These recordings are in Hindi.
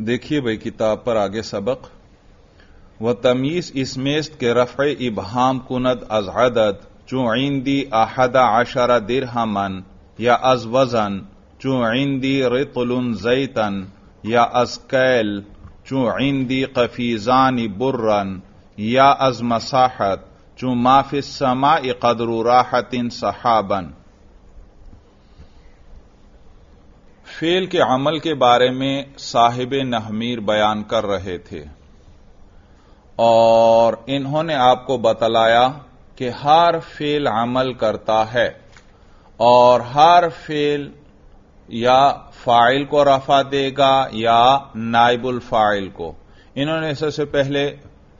देखिए भाई किताब पर आगे सबक। व तमीज़ इसमेस्त के रफ़ इबहाम कुनद अज अदद चुईंदी अहदा अशरा दिरहमन या अज वजन चुईंदी रितुलन जैतन या अज कैल चुईंदी कफीजानी बुर्रन या अज मसाहत चु माफिस समा कदरू राहतिन सहाबन। फेल के अमल के बारे में साहिब नहमीर बयान कर रहे थे और इन्होंने आपको बतलाया कि हर फेल अमल करता है और हर फेल या फाइल को रफा देगा या नाइबुल फाइल को। इन्होंने सबसे पहले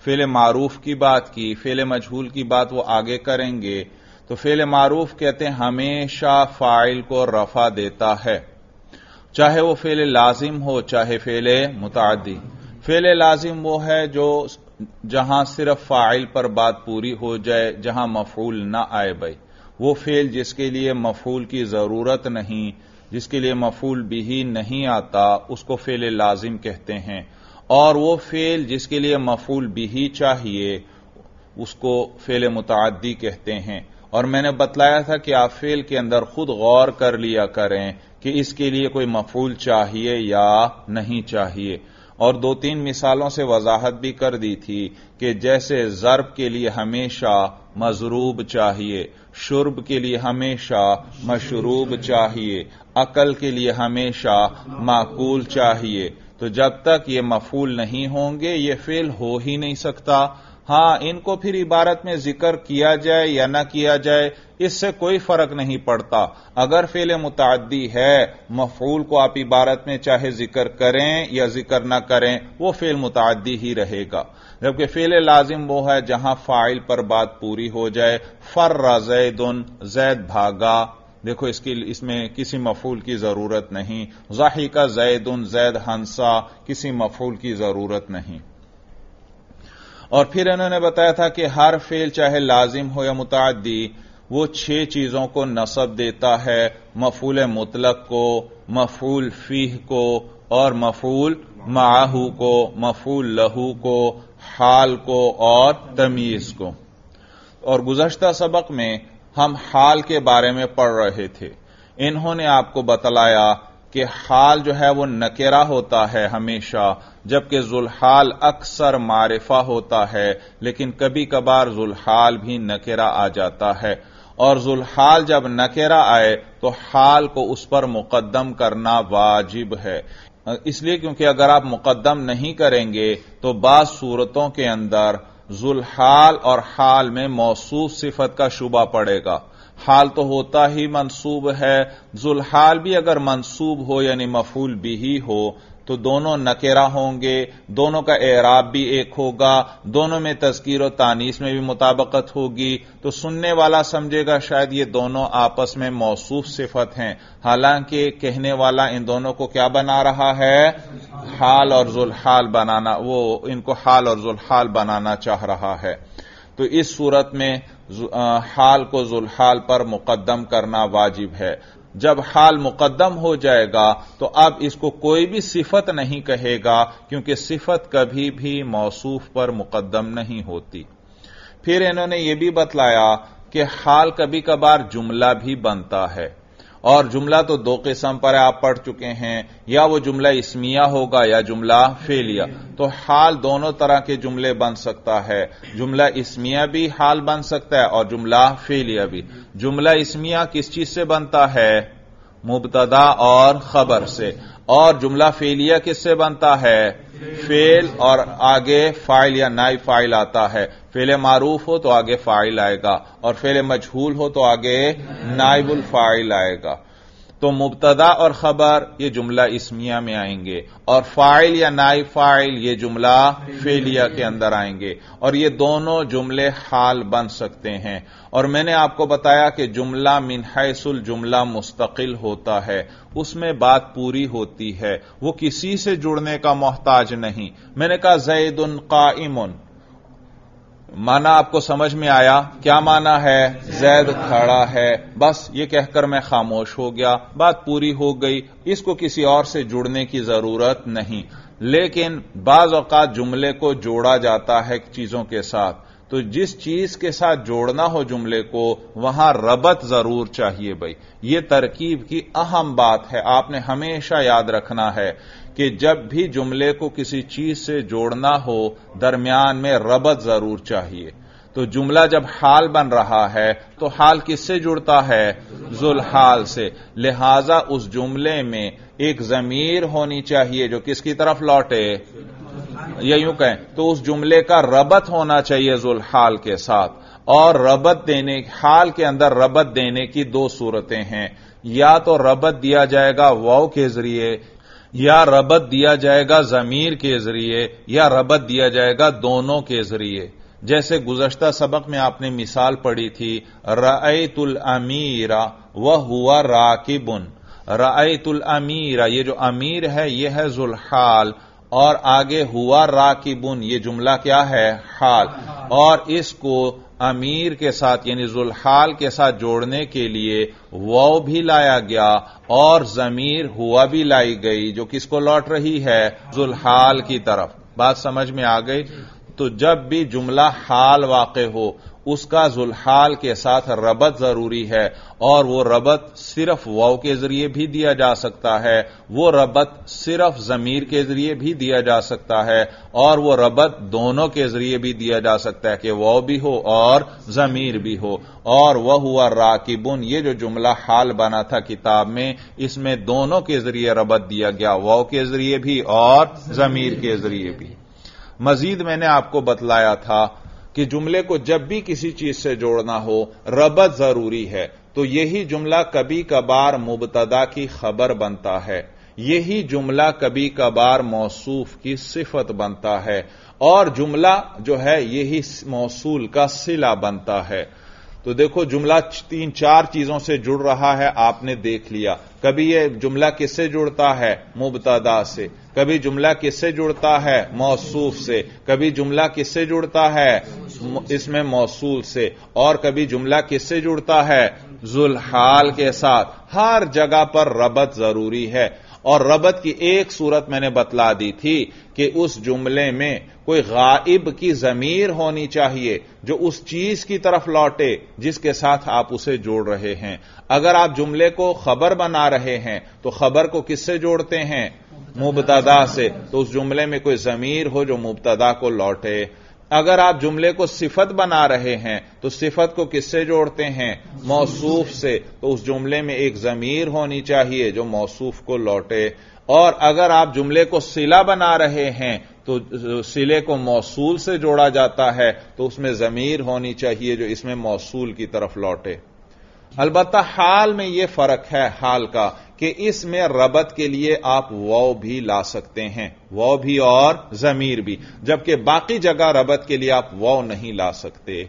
फेल मारूफ की बात की, फेल मजहूल की बात वो आगे करेंगे। तो फेल मारूफ कहते हैं हमेशा फाइल को रफा देता है, चाहे वो फेले लाजिम हो चाहे फेले मुतादी। फेले लाजिम वो है जो जहां सिर्फ फाइल पर बात पूरी हो जाए, जहां मफूल ना आए। भाई वो फेल जिसके लिए मफूल की जरूरत नहीं, जिसके लिए मफूल भी ही नहीं आता, उसको फेले लाजिम कहते हैं। और वो फेल जिसके लिए मफूल भी ही चाहिए उसको फेले मुतादी कहते हैं। और मैंने बतलाया था कि आप फेल के अंदर खुद गौर कर लिया करें कि इसके लिए कोई मफूल चाहिए या नहीं चाहिए। और दो तीन मिसालों से वजाहत भी कर दी थी कि जैसे ज़र्ब के लिए हमेशा मज़रूब चाहिए, शुर्ब के लिए हमेशा मशरूब चाहिए, अकल के लिए हमेशा माकूल चाहिए। तो जब तक ये मफूल नहीं होंगे ये फेल हो ही नहीं सकता। हां, इनको फिर इबारत में जिक्र किया जाए या ना किया जाए इससे कोई फर्क नहीं पड़ता। अगर फेल मुताद्दी है, मफूल को आप इबारत में चाहे जिक्र करें या जिक्र ना करें वो फेल मुताद्दी ही रहेगा। जबकि फेल लाजिम वो है जहां फाइल पर बात पूरी हो जाए। फर्रा ज़ैदुन, ज़ैद भागा, देखो इसमें किसी मफूल की जरूरत नहीं। ज़ाहिका ज़ैदुन, ज़ैद हंसा, किसी मफूल की जरूरत नहीं। और फिर इन्होंने बताया था कि हर फेल चाहे लाजिम हो या मुताद्दी वो छह चीजों को नसब देता है, मफूल मुतलक को, मफूल फीह को, और मफूल माहू को, मफूल लहू को, हाल को और तमीज को। और गुज़श्ता सबक में हम हाल के बारे में पढ़ रहे थे। इन्होंने आपको बतलाया कि हाल जो है वो नकेरा होता है हमेशा, जबकि जुल्हाल अक्सर मारिफा होता है, लेकिन कभी कभार जुल्हाल भी नकेरा आ जाता है। और जुल्हाल जब नकेरा आए तो हाल को उस पर मुकद्दम करना वाजिब है, इसलिए क्योंकि अगर आप मुकद्दम नहीं करेंगे तो बाज़ सूरतों के अंदर जुल्हाल और हाल में मौसूफ़ सिफत का शुबा पड़ेगा। हाल तो होता ही मंसूब है, जुल्हाल भी अगर मंसूब हो यानी मफूल भी ही हो तो दोनों नकेरा होंगे, दोनों का एराब भी एक होगा, दोनों में तज़कीर और तानीस में भी मुताबकत होगी। तो सुनने वाला समझेगा शायद ये दोनों आपस में मौसूफ सिफत हैं, हालांकि कहने वाला इन दोनों को क्या बना रहा है, हाल और जुल्हाल बनाना, वो इनको हाल और जुल्हाल बनाना चाह रहा है। तो इस सूरत में हाल को जुल्हाल पर मुकद्दम करना वाजिब है। जब हाल मुकद्दम हो जाएगा तो अब इसको कोई भी सिफत नहीं कहेगा, क्योंकि सिफत कभी भी मौसूफ पर मुकद्दम नहीं होती। फिर इन्होंने यह भी बतलाया कि हाल कभी कभार जुमला भी बनता है, और जुमला तो दो किस्म पर आप पढ़ चुके हैं, या वो जुमला इस्मिया होगा या जुमला फेलिया। तो हाल दोनों तरह के जुमले बन सकता है, जुमला इस्मिया भी हाल बन सकता है और जुमला फेलिया भी। जुमला इस्मिया किस चीज से बनता है, मुब्तदा और खबर से, और जुमला फेलिया किससे बनता है, फेल और आगे फाइल या नाइब फाइल आता है। फेल मारूफ हो तो आगे फाइल आएगा, और फेल मजहूल हो तो आगे नाइबुल फाइल आएगा। तो मुब्तदा और खबर ये जुमला इस्मिया में आएंगे, और फाइल या नाइब फाइल ये जुमला फेलिया के अंदर आएंगे, और ये दोनों जुमले हाल बन सकते हैं। और मैंने आपको बताया कि जुमला मिन हैसुल जुमला मुस्तकिल होता है, उसमें बात पूरी होती है, वो किसी से जुड़ने का मोहताज नहीं। मैंने कहा ज़ैदुन क़ाइमुन, माना आपको समझ में आया, क्या माना है, ज़ैद खड़ा है। बस ये कहकर मैं खामोश हो गया, बात पूरी हो गई, इसको किसी और से जुड़ने की जरूरत नहीं। लेकिन बाज औकात जुमले को जोड़ा जाता है चीजों के साथ, तो जिस चीज के साथ जोड़ना हो जुमले को वहां रबत जरूर चाहिए भाई। ये तरकीब की अहम बात है, आपने हमेशा याद रखना है कि जब भी जुमले को किसी चीज से जोड़ना हो दरमियान में रबत जरूर चाहिए। तो जुमला जब हाल बन रहा है तो हाल किससे जुड़ता है? जुलहाल से। लिहाजा उस जुमले में एक जमीर होनी चाहिए जो किसकी तरफ लौटे, ये यूं कहें तो उस जुमले का रबत होना चाहिए जुलहाल के साथ। और रबत देने, हाल के अंदर रबत देने की दो सूरतें हैं, या तो रबत दिया जाएगा वाव के जरिए, या रबत दिया जाएगा जमीर के जरिए, या रबत दिया जाएगा दोनों के जरिए। जैसे गुज़श्ता सबक में आपने मिसाल पढ़ी थी, रअयतुल अमीरा व हुआ राकिबुन। रअयतुल अमीरा, ये जो अमीर है यह है जुलहाल, और आगे हुआ राकिबुन, ये जुमला क्या है? हाल। और इसको अमीर के साथ यानी जुलहाल के साथ जोड़ने के लिए वाव भी लाया गया और जमीर हुआ भी लाई गई जो किसको लौट रही है? जुलहाल की तरफ। बात समझ में आ गई? तो जब भी जुमला हाल वाक़े हो उसका जुलहाल के साथ रबत जरूरी है, और वो रबत सिर्फ वाव के जरिए भी दिया जा सकता है, वो रबत सिर्फ जमीर के जरिए भी दिया जा सकता है, और वो रबत दोनों के जरिए भी दिया जा सकता है कि वाव भी हो और जमीर भी हो। और वह हुआ राकिबुन, ये जो जुमला हाल बना था किताब में, इसमें दोनों के जरिए रबत दिया गया, वाव के जरिए भी और जमीर के जरिए भी। मजीद मैंने आपको बतलाया था कि जुमले को जब भी किसी चीज से जोड़ना हो रबत जरूरी है। तो यही जुमला कभी कभार मुबतदा की खबर बनता है, यही जुमला कभी कभार मौसूफ की सिफत बनता है, और जुमला जो है यही मौसूल का सिला बनता है। तो देखो जुमला तीन चार चीजों से जुड़ रहा है, आपने देख लिया। कभी ये जुमला किससे जुड़ता है? मुबतदा से। कभी जुमला किससे जुड़ता है? मौसूफ से। कभी जुमला किससे जुड़ता है? इसमें मौसूल से। और कभी जुमला किससे जुड़ता है? जुलहाल के साथ। हर जगह पर रबत जरूरी है, और रबत की एक सूरत मैंने बतला दी थी कि उस जुमले में कोई गाइब की जमीर होनी चाहिए जो उस चीज की तरफ लौटे जिसके साथ आप उसे जोड़ रहे हैं। अगर आप जुमले को खबर बना रहे हैं तो खबर को किससे जोड़ते हैं? मुबतदा से। तो उस जुमले में कोई जमीर हो जो मुबतदा को लौटे। अगर आप जुमले को सिफत बना रहे हैं तो सिफत को किससे जोड़ते हैं? मौसूफ से। तो उस जुमले में एक जमीर होनी चाहिए जो मौसूफ को लौटे। और अगर आप जुमले को सिला बना रहे हैं तो सिले को मौसूल से जोड़ा जाता है, तो उसमें जमीर होनी चाहिए जो इसमें मौसूल की तरफ लौटे। अलबत्ता हाल में यह फर्क है हाल का कि इसमें रबत के लिए आप वाव भी ला सकते हैं, वाव भी और जमीर भी, जबकि बाकी जगह रबत के लिए आप वाव नहीं ला सकते।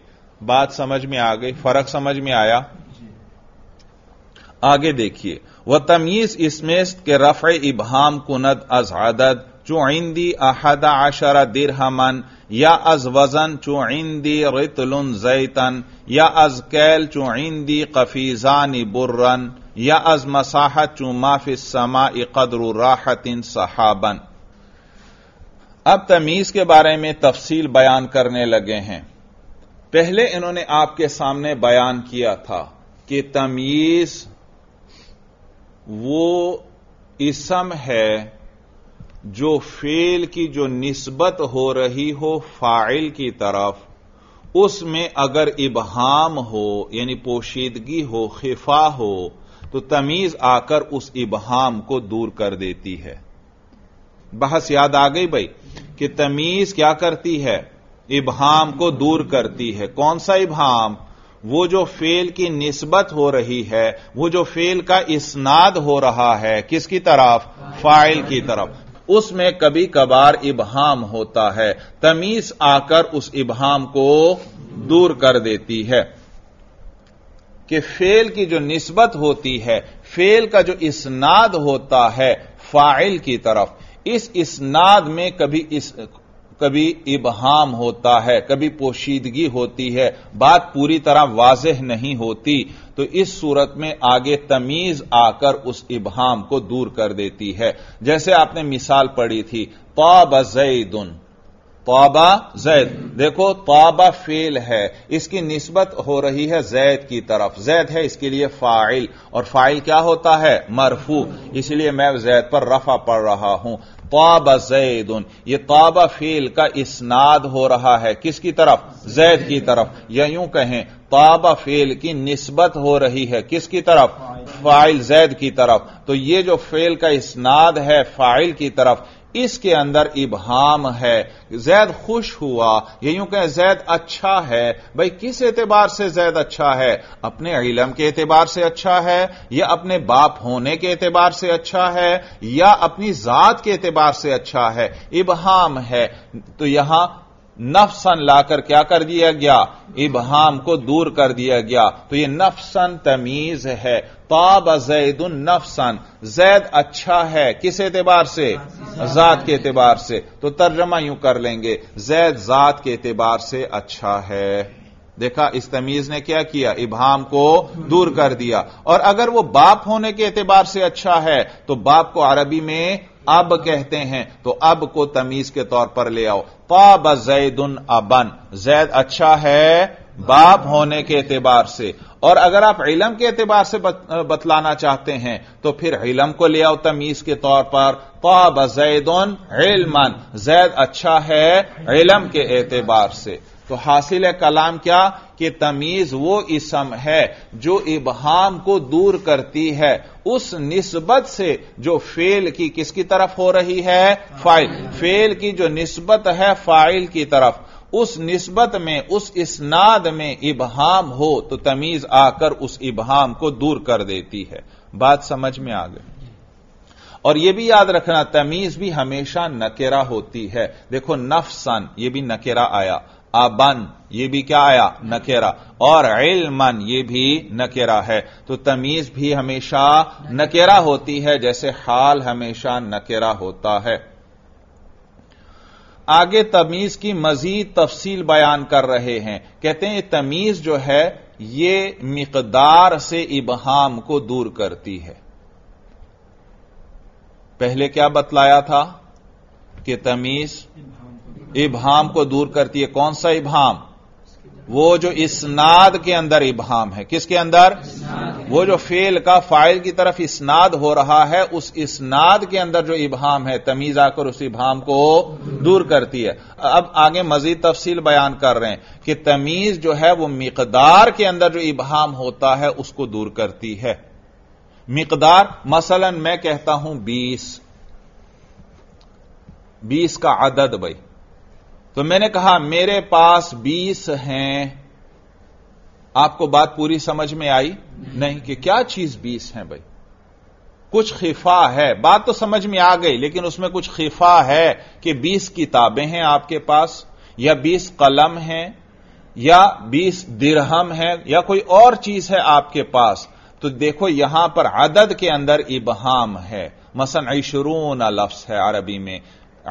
बात समझ में आ गई? फर्क समझ में आया? आगे देखिए, वह तमीज इसमें के रफ़ इबहाम कुनद अज आदद चुइंदी अहदा आशरा दिरहमन या अज वजन चुइंदी रितलुन जैतन या अज कैल चुइंदी कफीजानी बुर्रन या अज मसाहत चुमा फिस समा इकद्रु राहतिन सहाबन। अब तमीज के बारे में तफसील बयान करने लगे हैं। पहले इन्होंने आपके सामने बयान किया था कि तमीज वो इसम है जो फेल की जो निस्बत हो रही हो फाइल की तरफ, उसमें अगर इबहाम हो यानी पोशीदगी हो, खिफा हो, तो तमीज आकर उस इबहाम को दूर कर देती है। बहस याद आ गई भाई कि तमीज क्या करती है? इबहाम को दूर करती है। कौन सा इबहाम? वो जो फेल की निस्बत हो रही है, वो जो फेल का इस्नाद हो रहा है किसकी तरफ? फाइल की तरफ, उसमें कभी कभार इबहाम होता है। तमीज आकर उस इबहाम को दूर कर देती है कि फेल की जो निस्बत होती है, फेल का जो इस्नाद होता है फाइल की तरफ, इस इस्नाद में कभी इस कभी इबहाम होता है, कभी पोशीदगी होती है, बात पूरी तरह वाजह नहीं होती, तो इस सूरत में आगे तमीज आकर उस इबहाम को दूर कर देती है। जैसे आपने मिसाल पढ़ी थी ताबा ज़ैदुन, ताबा ज़ैद, देखो ताबा फेल है, इसकी निस्बत हो रही है जैद की तरफ, जैद है इसके लिए फाइल और फाइल क्या होता है मरफू, इसलिए मैं जैद पर रफा पढ़ रहा हूं। ताबा ज़ैदुन, ये ताबा फेल का इस्नाद हो रहा है किसकी तरफ जैद की तरफ, या यूं कहें ताबा फेल की निस्बत हो रही है किसकी तरफ फाइल जैद की तरफ। तो ये जो फेल का इस्नाद है फाइल की तरफ, इसके अंदर इबहाम है, जैद खुश हुआ, ये यूं कहें जैद अच्छा है। भाई किस एतबार से जैद अच्छा है, अपने इलम के एतबार से अच्छा है, या अपने बाप होने के एतबार से अच्छा है, या अपनी जात के एतबार से अच्छा है, इबहाम है। तो यहां नफ्सन लाकर क्या कर दिया गया, इबहाम को दूर कर दिया गया। तो यह नफ्सन तमीज है, ताबा ज़ैदुन नफ्सन, जैद अच्छा है किस एतबार से जात के एतबार से, तो तर्जमा यूं कर लेंगे जैद जात के एतबार से अच्छा है। देखा इस तमीज ने क्या किया, इबहाम को दूर कर दिया। और अगर वो बाप होने के एतबार से अच्छा है तो बाप को अरबी में अब कहते हैं, तो अब को तमीज के तौर पर ले आओ, ताबा ज़ैदुन अबन, जैद अच्छा है बाप होने के एतबार से। और अगर आप इलम के एतबार से बतलाना चाहते हैं तो फिर इलम को ले आओ तमीज के तौर पर, ताबा ज़ैदुन इल्मन, जैद अच्छा है इलम के एतबार से। तो हासिल कलाम क्या कि तमीज वो इसम है जो इबहाम को दूर करती है उस निस्बत से जो फेल की किसकी तरफ हो रही है फाइल, फेल की जो निस्बत है फाइल की तरफ, उस निस्बत में उस इस्नाद में इबहाम हो तो तमीज आकर उस इबहाम को दूर कर देती है। बात समझ में आ गई। और यह भी याद रखना तमीज भी हमेशा नकेरा होती है। देखो नफ्सन यह भी नकेरा आया, अबन ये भी क्या आया नकेरा, और इल्मन ये भी नकेरा है। तो तमीज भी हमेशा नकेरा होती है जैसे हाल हमेशा नकेरा होता है। आगे तमीज की मजीद तफसील बयान कर रहे हैं, कहते हैं तमीज जो है ये मिकदार से इबहाम को दूर करती है। पहले क्या बतलाया था कि तमीज इबहाम को दूर करती है, कौन सा इबहाम, वो जो इस्नाद के अंदर इबहाम है, किसके अंदर, वो जो फेल का फाइल की तरफ इस्नाद हो रहा है उस इस्नाद के अंदर जो इबहाम है तमीज आकर उस इबहाम को दूर करती है। अब आगे मजीद तफसील बयान कर रहे हैं कि तमीज जो है वो मिकदार के अंदर जो इबहाम होता है उसको दूर करती है। मिकदार मसलन मैं कहता हूं 20 का अदद, भाई तो मैंने कहा मेरे पास 20 हैं। आपको बात पूरी समझ में आई नहीं कि क्या चीज 20 है भाई, कुछ खिफा है, बात तो समझ में आ गई लेकिन उसमें कुछ खिफा है कि 20 किताबें हैं आपके पास, या 20 कलम हैं, या 20 दिरहम है, या कोई और चीज है आपके पास। तो देखो यहां पर अदद के अंदर इबहाम है, मसलन इशरून लफ्ज है अरबी में,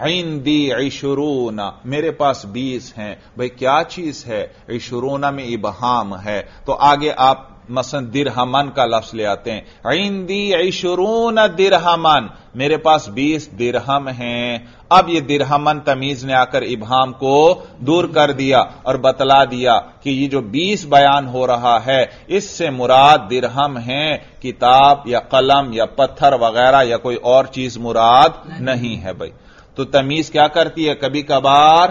इंदी इशरूना, मेरे पास 20 हैं। भाई क्या चीज है, इशरूना में इबहाम है, तो आगे आप मसलन दिरहमन का लफ्ज ले आते हैं, इंदी इशरूना दिरहमन, मेरे पास 20 दिरहम हैं। अब ये दिरहमन तमीज ने आकर इबहाम को दूर कर दिया और बतला दिया कि ये जो 20 बयान हो रहा है इससे मुराद दिरहम हैं, किताब या कलम या पत्थर वगैरह या कोई और चीज मुराद नहीं है। भाई तो तमीज क्या करती है, कभी कभार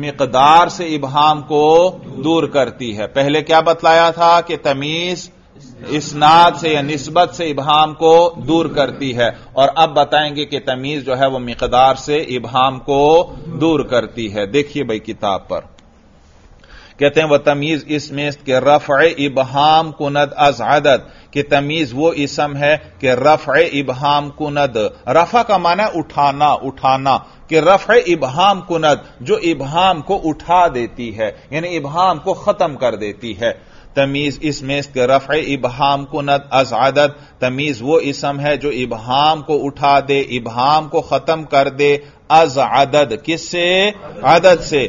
मिकदार से इबहाम को दूर करती है। पहले क्या बतलाया था कि तमीज इस्नाद से या निस्बत से इबहाम को दूर करती है, और अब बताएंगे कि तमीज जो है वह मिकदार से इबहाम को दूर करती है। देखिए भाई किताब पर कहते हैं वह तमीज इसमें के रफ़े इबहाम कुनद अज अदद, कि तमीज वो इसम है कि रफ़े इबहाम कुनद, रफ़ा का माना उठाना, उठाना कि रफ़े इबहाम कुनद जो इबहाम को उठा देती है यानी इबहाम को खत्म कर देती है। तमीज़ इसमें रफ़ इबहाम को नद अज़ादत, तमीज़ वो इसम है जो इबहाम को उठा दे, इबहाम को खत्म कर दे। अज़ादत किससे? अदद से।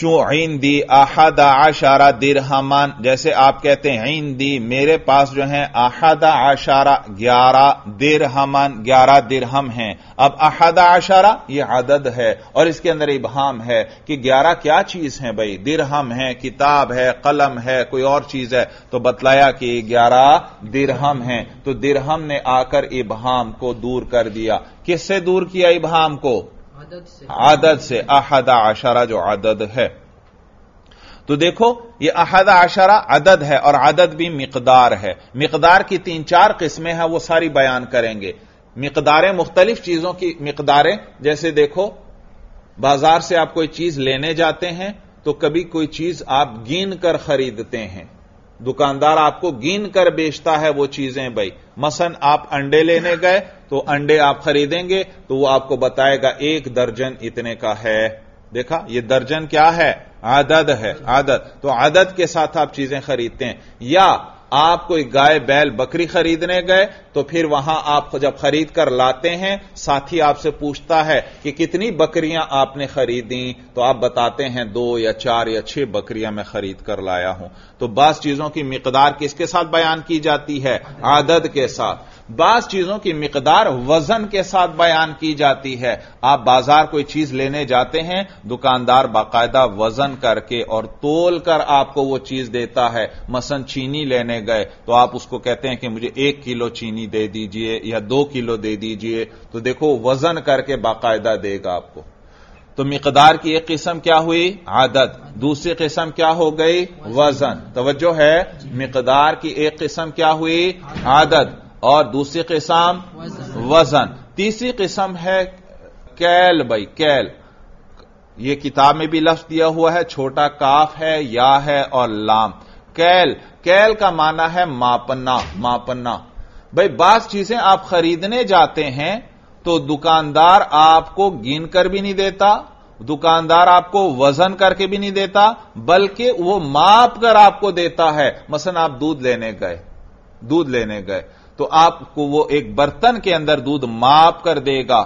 चू ईंदी अहदा आशारा दिरहमान, जैसे आप कहते हैं ईंदी मेरे पास जो है अहदा आशारा 11 दिरहमान 11 दिरहम हैं। अब अहदा आशारा यह आदद है और इसके अंदर इबहाम है कि 11 क्या चीज है भाई, दिरहम है, किताब है, कलम है, कोई और चीज है, तो बतलाया कि 11 दिरहम हैं। तो दिरहम ने आकर इबहाम को दूर कर दिया। किससे दूर किया इबहाम को? आदद से। अहदा आशारा जो आदद है। तो देखो ये अहदा आशारा आदद है और आदद भी मिकदार है। मिकदार की 3-4 किस्में हैं, वो सारी बयान करेंगे। मिकदारें मुख्तलिफ चीजों की मिकदारें, जैसे देखो बाजार से आप कोई चीज लेने जाते हैं तो कभी कोई चीज आप गिन कर खरीदते हैं, दुकानदार आपको गिन कर बेचता है वो चीजें भाई। मसन आप अंडे लेने गए तो अंडे आप खरीदेंगे तो वो आपको बताएगा 1 दर्जन इतने का है। देखा, ये दर्जन क्या है? आदद है, आदद। तो आदद के साथ आप चीजें खरीदते हैं। या आप कोई गाय बैल बकरी खरीदने गए तो फिर वहां आप जब खरीद कर लाते हैं, साथी आपसे पूछता है कि कितनी बकरियां आपने खरीदी, तो आप बताते हैं 2 या 4 या 6 बकरियां मैं खरीद कर लाया हूं। तो बास चीजों की मिकदार किसके साथ बयान की जाती है? आदद के साथ। बास चीजों की मिकदार वजन के साथ बयान की जाती है। आप बाजार कोई चीज लेने जाते हैं, दुकानदार बाकायदा वजन करके और तोल कर आपको वो चीज देता है। मसलन चीनी लेने गए तो आप उसको कहते हैं कि मुझे 1 किलो चीनी दे दीजिए या 2 किलो दे दीजिए, तो देखो वजन करके बाकायदा देगा आपको। तो मिकदार की एक किस्म क्या हुई? आदत। दूसरी किस्म क्या हो गई? वजन। तवज्जो है, मिकदार की एक किस्म क्या हुई? आदत। और दूसरी किस्म वजन। तीसरी किस्म है कैल भाई, कैल। ये किताब में भी लफ्ज दिया हुआ है, छोटा काफ है, या है और लाम। कैल, कैल का माना है मापना, मापना भाई। बास चीजें आप खरीदने जाते हैं तो दुकानदार आपको गिन कर भी नहीं देता, दुकानदार आपको वजन करके भी नहीं देता, बल्कि वो माप कर आपको देता है। मसलन आप दूध लेने गए तो आपको वो एक बर्तन के अंदर दूध माप कर देगा।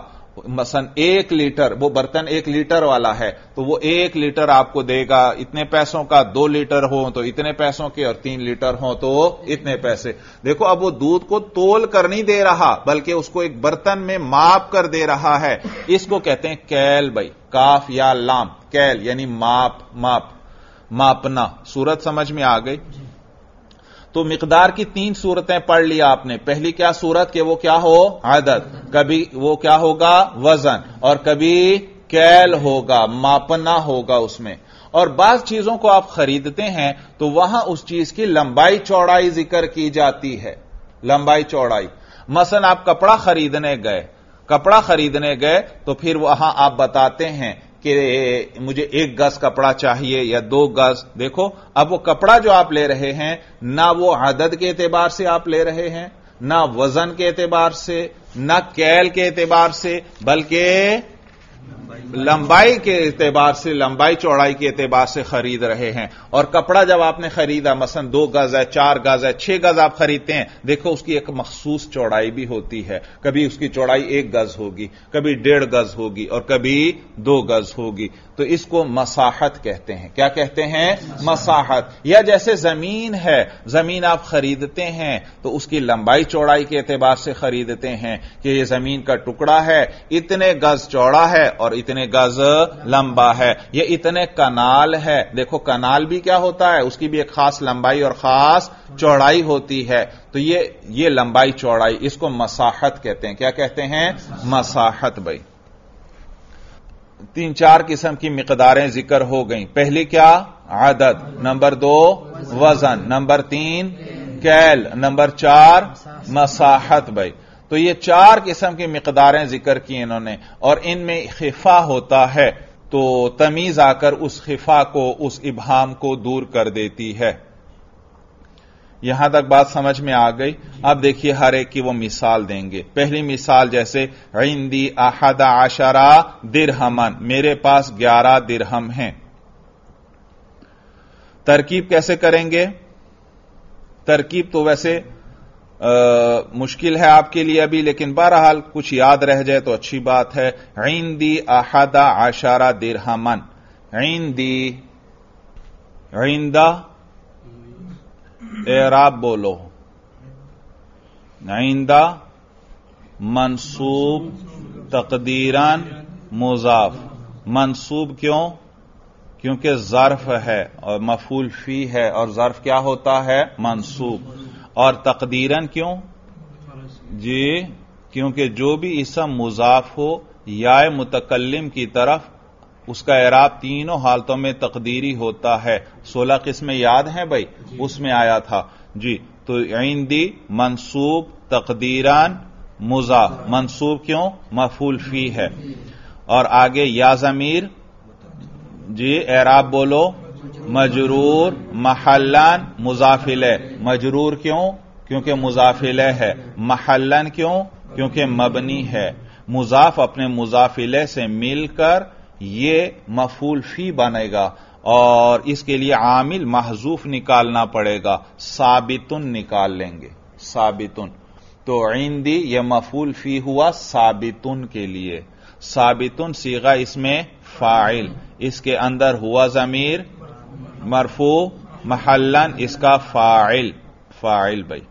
मसलन 1 लीटर, वो बर्तन 1 लीटर वाला है तो वो 1 लीटर आपको देगा इतने पैसों का, 2 लीटर हो तो इतने पैसों के और 3 लीटर हो तो इतने पैसे। देखो अब वो दूध को तोल कर नहीं दे रहा, बल्कि उसको एक बर्तन में माप कर दे रहा है। इसको कहते हैं कैल भाई, काफ या लाम। कैल यानी माप, माप, मापना। सूरत समझ में आ गई? तो मिकदार की 3 सूरतें पढ़ लिया आपने। पहली क्या सूरत के वो क्या हो? आदत। कभी वो क्या होगा? वजन। और कभी कैल होगा, मापना होगा उसमें। और बास चीजों को आप खरीदते हैं तो वहां उस चीज की लंबाई चौड़ाई जिक्र की जाती है, लंबाई चौड़ाई। मसलन आप कपड़ा खरीदने गए तो फिर वहां आप बताते हैं कि मुझे 1 गज कपड़ा चाहिए या 2 गज। देखो अब वो कपड़ा जो आप ले रहे हैं ना वो आदद के एतबार से आप ले रहे हैं, ना वजन के एतबार से, ना कैल के एतबार से, बल्कि लंबाई के एतबार से, लंबाई चौड़ाई के एतबार से खरीद रहे हैं। और कपड़ा जब आपने खरीदा मसलन 2 गज है, 4 गज है, 6 गज आप खरीदते हैं, देखो उसकी एक मखसूस चौड़ाई भी होती है। कभी उसकी चौड़ाई 1 गज होगी, कभी 1.5 गज होगी और कभी 2 गज होगी। तो इसको मसाहत कहते हैं। क्या कहते हैं? मसाहत। या जैसे जमीन है, जमीन आप खरीदते हैं तो उसकी लंबाई चौड़ाई के एतबार से खरीदते हैं कि यह जमीन का टुकड़ा है, इतने गज चौड़ा है और इतने गज लंबा है, ये इतने कनाल है। देखो कनाल भी क्या होता है, उसकी भी एक खास लंबाई और खास चौड़ाई होती है। तो ये लंबाई चौड़ाई, इसको मसाहत कहते हैं। क्या कहते हैं? मसाहत भाई। 3-4 किस्म की मिकदारें जिक्र हो गई। पहली क्या? आदद। नंबर 2 वजन। नंबर 3 कैल। नंबर 4 मसाहत भाई। तो ये 4 किस्म की मिकदारें जिक्र की इन्होंने, और इनमें खिफा होता है तो तमीज आकर उस खिफा को, उस इबहाम को दूर कर देती है। यहां तक बात समझ में आ गई? अब देखिए हर एक की वो मिसाल देंगे। पहली मिसाल जैसे इंदी अहदा आशरा दिरहमन, मेरे पास 11 दिरहम हैं। तरकीब कैसे करेंगे? तरकीब तो वैसे मुश्किल है आपके लिए अभी, लेकिन बहरहाल कुछ याद रह जाए तो अच्छी बात है। ईंदी अहदा आशारा दिरहमन, ईंदी ईंदा एराब बोलो, ईंदा मंसूब तकदीरन मुजाफ। मंसूब क्यों? क्योंकि ज़र्फ है और मफूल फी है, और ज़र्फ क्या होता है? मंसूब। और तकदीरन क्यों जी? क्योंकि जो भी इसम मुजाफ हो याए मुतकल्लिम की तरफ, उसका एराब तीनों हालतों में तकदीरी होता है। 16 किस्में याद हैं भाई, उसमें आया था जी। तो ईंदी मंसूब तकदीरन मुजाफ। मंसूब क्यों? मफूल फी है। और आगे या ज़मीर जी एराब बोलो, मजरूर महलन मुजाफिले। मजरूर क्यों? क्योंकि मुजाफिले है। महलन क्यों? क्योंकि मबनी है। मुजाफ अपने मुजाफिले से मिलकर ये मफूल फी बनेगा, और इसके लिए आमिल महजूफ निकालना पड़ेगा। साबितुन निकाल लेंगे, साबितुन। तो ईंदी यह मफूल फी हुआ साबितुन के लिए। साबितुन सीगा इसमें फाइल, इसके अंदर हुआ ज़मीर मरफू, महलन इसका फाइल। फाइल भाई,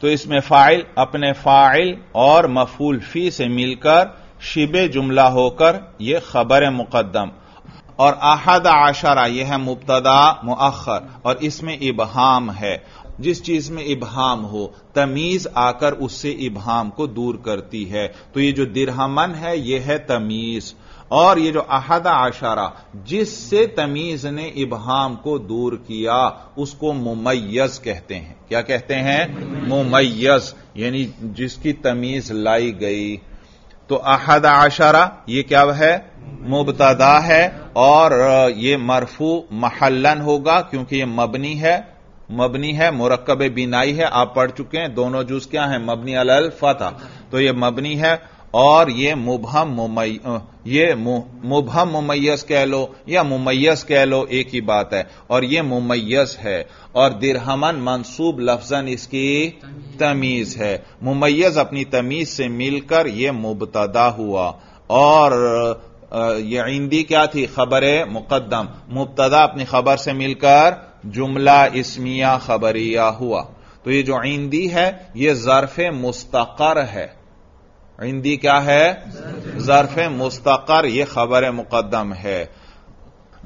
तो इसमें फाइल अपने फाइल और मफूल फी से मिलकर शिबे जुमला होकर यह खबर मुकद्दम। और अहद आशरा यह है मुब्तदा मुअख्खर, और इसमें इबहाम है। जिस चीज में इबहाम हो तमीज आकर उससे इबहाम को दूर करती है। तो ये जो दिरहमन है यह है तमीज, और ये जो अहद आशारा जिससे तमीज ने इबहाम को दूर किया उसको मुमय्यज कहते हैं। क्या कहते हैं? मुमय्यज, यानी जिसकी तमीज लाई गई। तो अहद आशारा ये क्या है? मुबतदा है, और ये मरफू महलन होगा क्योंकि ये मबनी है। मबनी है, मुरक्कब बिनाई है, आप पढ़ चुके हैं। दोनों जुज क्या है? मबनी अल फता। तो ये मबनी है, और ये मुबहम मुमय्यज़ कह लो या मुमय्यज़ कह लो, एक ही बात है। और ये मुमय्यज़ है, और दिरहमन मंसूब लफ्जन इसकी तमीज है। मुमय्यज़ अपनी तमीज से मिलकर ये मुबतदा हुआ, और ये ईंदी क्या थी? खबर मुकद्दम। मुबतदा अपनी खबर से मिलकर जुमला इसमिया खबरिया हुआ। तो ये जो ईंदी है ये ज़र्फ मुस्तक़र है। ईंदी क्या है? ज़र्फ मुस्तक़र, यह खबर मुक़द्दम है।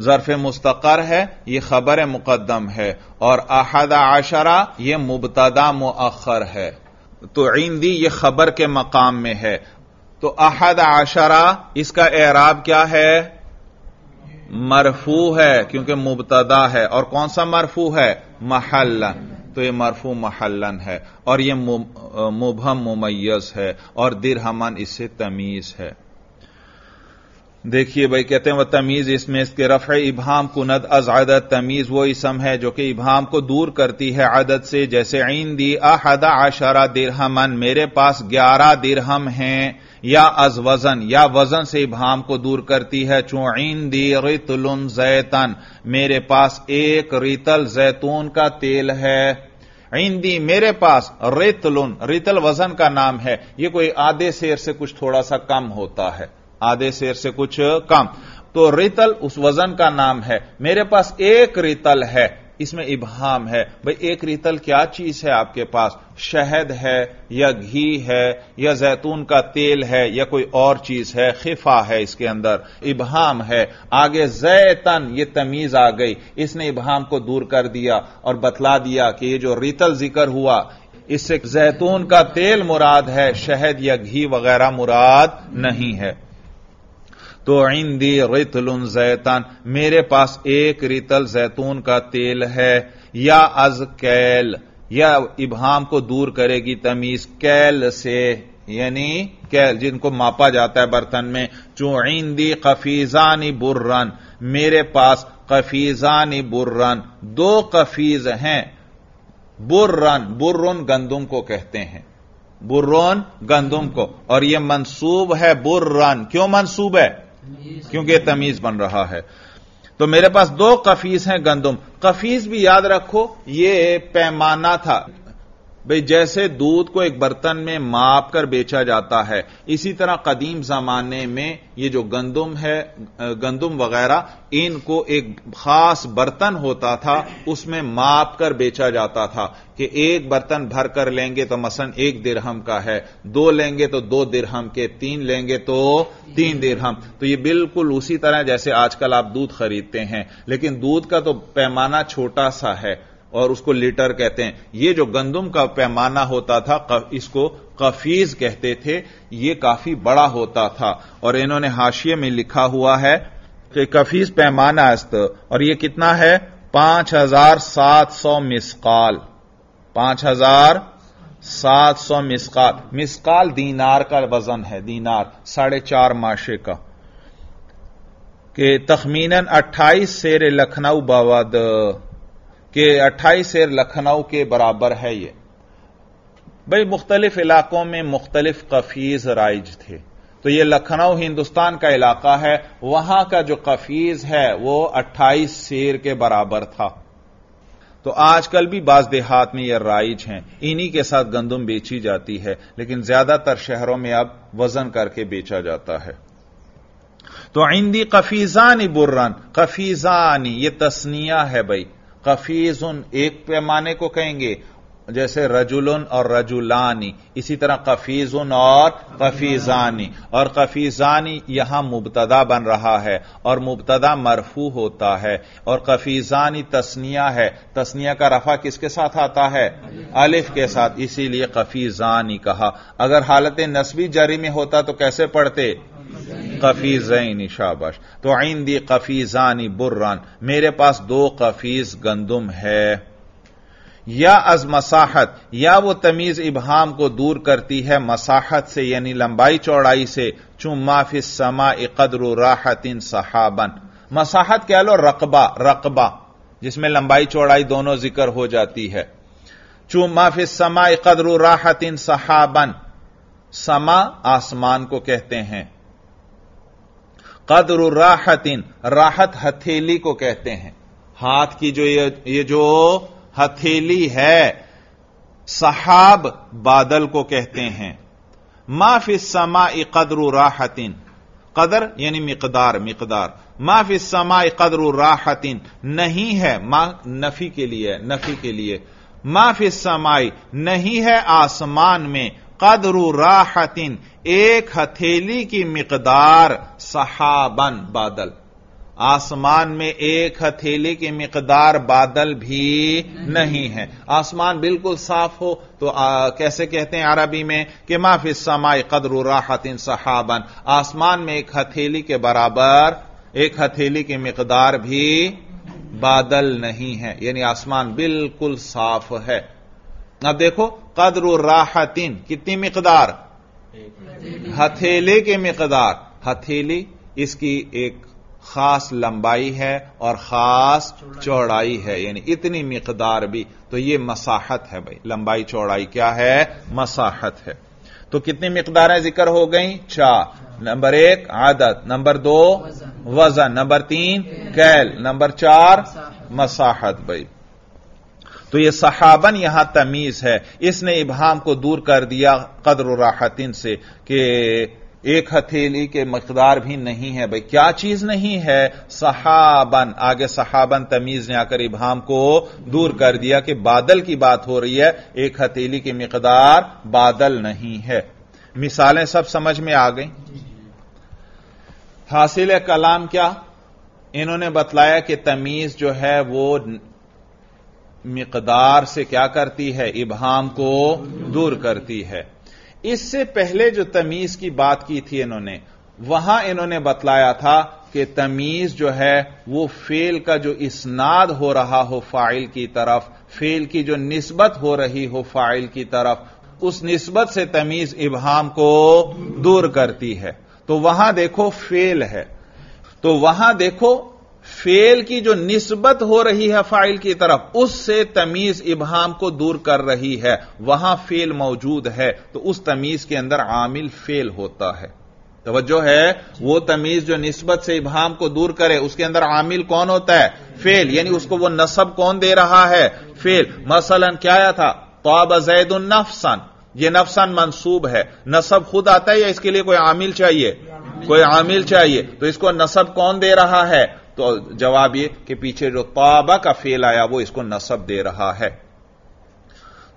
ज़र्फ मुस्तक़र है, यह खबर मुक़द्दम है। और अहद आशरा यह मुबतदा मुअख़र है। तो ईंदी यह खबर के मकाम में है। तो अहद आशरा इसका एराब क्या है? मरफू है क्योंकि मुबतदा है। और कौन सा मरफू है? महलन। तो ये मरफू महलन है, और ये मुबहम मुमय्यज़ है, और दिरहमन इससे तमीज है। देखिए भाई, कहते हैं वह तमीज इसमें इसके रफ़ इबहाम कुनद अज आदत। तमीज वो इसम है जो कि इबहाम को दूर करती है आदत से। जैसे ईंदी अहद आशरा दिरहमन, मेरे पास 11 दिरहम हैं। या अज वजन, या वजन से इबहाम को दूर करती है। चूँ ईंदी रितलुन जैतन, मेरे पास एक रितल जैतून का तेल है। ईंदी मेरे पास रितलुन, रितल वजन का नाम है। ये कोई आधे शेर से कुछ थोड़ा सा कम होता है, आधे शेर से कुछ कम। तो रितल उस वजन का नाम है। मेरे पास एक रितल है, इसमें इबहाम है। भाई एक रितल क्या चीज है आपके पास? शहद है, या घी है, या जैतून का तेल है, या कोई और चीज है। खिफा है, इसके अंदर इबहाम है। आगे जैतन, ये तमीज आ गई, इसने इबहाम को दूर कर दिया और बतला दिया कि ये जो रितल जिक्र हुआ इससे जैतून का तेल मुराद है, शहद या घी वगैरह मुराद नहीं है। तो ईंदी रितलुन जैतन, मेरे पास एक रितल जैतून का तेल है। या अज कैल, या इबहाम को दूर करेगी तमीज कैल से, यानी कैल जिनको मापा जाता है बर्तन में। चूँ ईंदी कफीजानी बुर्रन, मेरे पास कफीजानी बुर्रन, 2 कफीज हैं। बुर्रन, बुर्रन गंदुम को कहते हैं, बुर्रन गंदुम को। और यह मंसूब है बुर्रन। क्यों मंसूब है? क्योंकि तमीज बन रहा है। तो मेरे पास दो कफीस हैं गंदुम। कफीस भी याद रखो ये पैमाना था, भाई जैसे दूध को एक बर्तन में माप कर बेचा जाता है, इसी तरह कदीम जमाने में ये जो गंदुम है, गंदुम वगैरह, इनको एक खास बर्तन होता था उसमें माप कर बेचा जाता था कि एक बर्तन भर कर लेंगे तो मसलन 1 दिरहम का है, 2 लेंगे तो 2 दिरहम के, 3 लेंगे तो 3 दिरहम। तो ये बिल्कुल उसी तरह जैसे आजकल आप दूध खरीदते हैं, लेकिन दूध का तो पैमाना छोटा सा है और उसको लीटर कहते हैं। ये जो गंदुम का पैमाना होता था इसको कफीज कहते थे, ये काफी बड़ा होता था। और इन्होंने हाशिए में लिखा हुआ है कि कफीज पैमाना अस्त, और ये कितना है 5700 मिसकाल, 5700 मिसकाल। मिसकाल दीनार का वजन है, दीनार 4.5 माशे का, कि तखमीनन 28 शेर लखनऊ बवद के 28 शेर लखनऊ के बराबर है। ये भाई मुख्तलिफ इलाकों में मुख्तलिफ कफीज राइज थे, तो ये लखनऊ हिंदुस्तान का इलाका है, वहां का जो कफीज है वो 28 शेर के बराबर था। तो आजकल भी बाज देहात में ये राइज हैं, इन्हीं के साथ गंदुम बेची जाती है, लेकिन ज्यादातर शहरों में अब वजन करके बेचा जाता है। तो इंदी कफीजानी बुर्रन, कफीजानी ये तस्निया है भाई, कफीज उन एक पैमाने को कहेंगे जैसे रजुलन और रजुलानी, इसी तरह कफीज उन और कफीजानी। और कफीजानी यहां मुबतदा बन रहा है और मुबतदा मरफू होता है, और कफीजानी तस्निया है, तस्निया का रफा किसके साथ आता है? अलिफ के साथ, इसीलिए कफीजानी कहा। अगर हालत नस्बी जरी में होता तो कैसे पढ़ते? कफीजैनी, शाबाश। तो इंदी कफीजानी बुर्रान, मेरे पास 2 कफीज गंदुम है। या अज मसाहत, या वो तमीज इबहाम को दूर करती है मसाहत से, यानी लंबाई चौड़ाई से। चुम्मा फिस समा इकद्र राहतिन सहाबन, मसाहत कह लो रकबा, रकबा जिसमें लंबाई चौड़ाई दोनों जिक्र हो जाती है। चुम्मा फिस समा इकद्र राहतिन सहाबन, समा आसमान को कहते हैं, कद्र राहतिन राहत हथेली को कहते हैं, हाथ की जो ये जो हथेली है, सहाब बादल को कहते हैं। मा फिस समाई कद्र राहतिन, कदर यानी मिकदार, मिकदार। मा फिस समाई कद्र राहतिन, नहीं है, मा नफी के लिए, नफी के लिए। मा फिस समाई, नहीं है आसमान में, कद्रू राहतिन, एक हथेली की मिकदार, सहाबन बादल। आसमान में एक हथेली की मिकदार बादल भी नहीं है। आसमान बिल्कुल साफ हो तो कैसे कहते हैं अरबी में कि माफी समाई कद्रू राहतिन सहाबन, आसमान में एक हथेली के बराबर, एक हथेली की मिकदार भी बादल नहीं है, यानी आसमान बिल्कुल साफ है। अब देखो कद्र राहतिन कितनी मिकदार? हथेली की मिकदार। हथेली इसकी एक खास लंबाई है और खास चौड़ाई है, यानी इतनी मिकदार भी, तो ये मसाहत है भाई। लंबाई चौड़ाई क्या है? मसाहत है। तो कितनी मिकदारें जिक्र हो गई? 4। नंबर 1 आदत, नंबर 2 वजन, नंबर 3 कैल, नंबर 4 मसाहत भाई। तो यह सहाबन यहां तमीज है, इसने इबहाम को दूर कर दिया कद्र राहतिन से कि एक हथेली के मकदार भी नहीं है। भाई क्या चीज नहीं है? सहाबन। आगे सहाबन तमीज ने आकर इबहाम को दूर कर दिया कि बादल की बात हो रही है, एक हथेली की मकदार बादल नहीं है। मिसालें सब समझ में आ गई। हासिल कलाम क्या? इन्होंने बतलाया कि तमीज जो है वो मिकदार से क्या करती है? इबहाम को दूर करती है। इससे पहले जो तमीज की बात की थी इन्होंने, वहां इन्होंने बतलाया था कि तमीज जो है वो फेल का जो इसनाद हो रहा हो फाइल की तरफ, फेल की जो निस्बत हो रही हो फाइल की तरफ, उस निस्बत से तमीज इबहाम को दूर करती है। तो वहां देखो फेल है, तो वहां देखो फेल की जो निस्बत हो रही है फाइल की तरफ, उससे तमीज इबहाम को दूर कर रही है। वहां फेल मौजूद है, तो उस तमीज के अंदर आमिल फेल होता है। तवज्जो है, वो तमीज जो निस्बत से इबहाम को दूर करे, उसके अंदर आमिल कौन होता है? फेल, यानी उसको वो नसब कौन दे रहा है? फेल। मसलन क्या आया था? तौबा ज़ैदुन नफ्सन, ये नफ्सन मंसूब है, नसब खुद आता है या इसके लिए कोई आमिल चाहिए? कोई आमिल चाहिए, तो इसको नसब कौन दे रहा है? तो जवाब ये कि पीछे जो तौबा का फेल आया वो इसको नसब दे रहा है।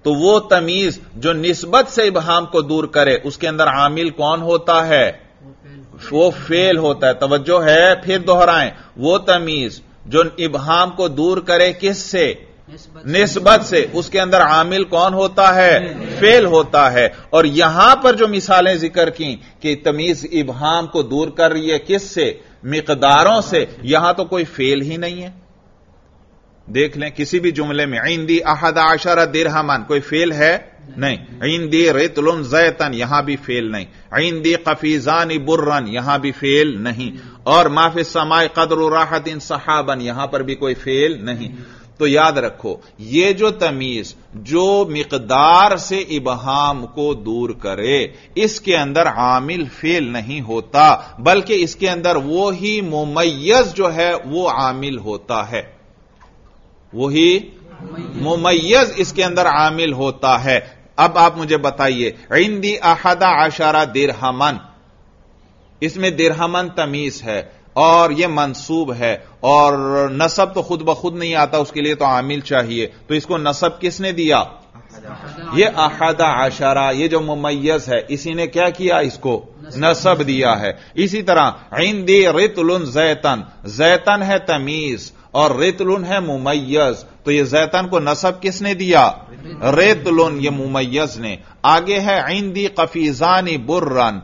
तो वो तमीज जो निस्बत से इबहाम को दूर करे, उसके अंदर आमिल कौन होता है? वो फेल होता है। तवज्जो है, फिर दोहराएं, वो तमीज जो इबहाम को दूर करे किससे? निस्बत से, उसके अंदर आमिल कौन होता है? फेल होता है। और यहां पर जो मिसालें जिक्र की कि तमीज इबहाम को दूर कर रही है किससे? मिकदारों से, यहां तो कोई फेल ही नहीं है। देख लें किसी भी जुमले में इंदी अहद आशरा दिरहमन, कोई फेल है नहीं। इंदी रितलुन जैतन, यहां भी फेल नहीं। इंदी कफीजानी बुर्रन, यहां भी फेल नहीं। और माफिस समाय कदर राहत इन सहाबन, यहां पर भी कोई फेल नहीं। तो याद रखो ये जो तमीज जो मिकदार से इबहाम को दूर करे, इसके अंदर आमिल फेल नहीं होता, बल्कि इसके अंदर वो ही मुमय्यज जो है वो आमिल होता है, वही मुमय्यज इसके अंदर आमिल होता है। अब आप मुझे बताइए, इंदी अहदा आशारा दिरहमन, इसमें दिरहमन तमीज है और यह मंसूब है और नसब तो खुद ब खुद नहीं आता, उसके लिए तो आमिल चाहिए। तो इसको नसब किसने दिया? यह अहदा आशारा, यह जो मुमय्यज है इसी ने क्या किया? इसको नसब दिया है। इसी तरह इंदी रितलुन जैतन, जैतन है तमीज और रेतलुन है मुमय्यज, तो यह जैतन को नसब किसने दिया? रेतलुन, यह मुमय्यज ने। आगे है इंदी कफीजानी बुर्रन,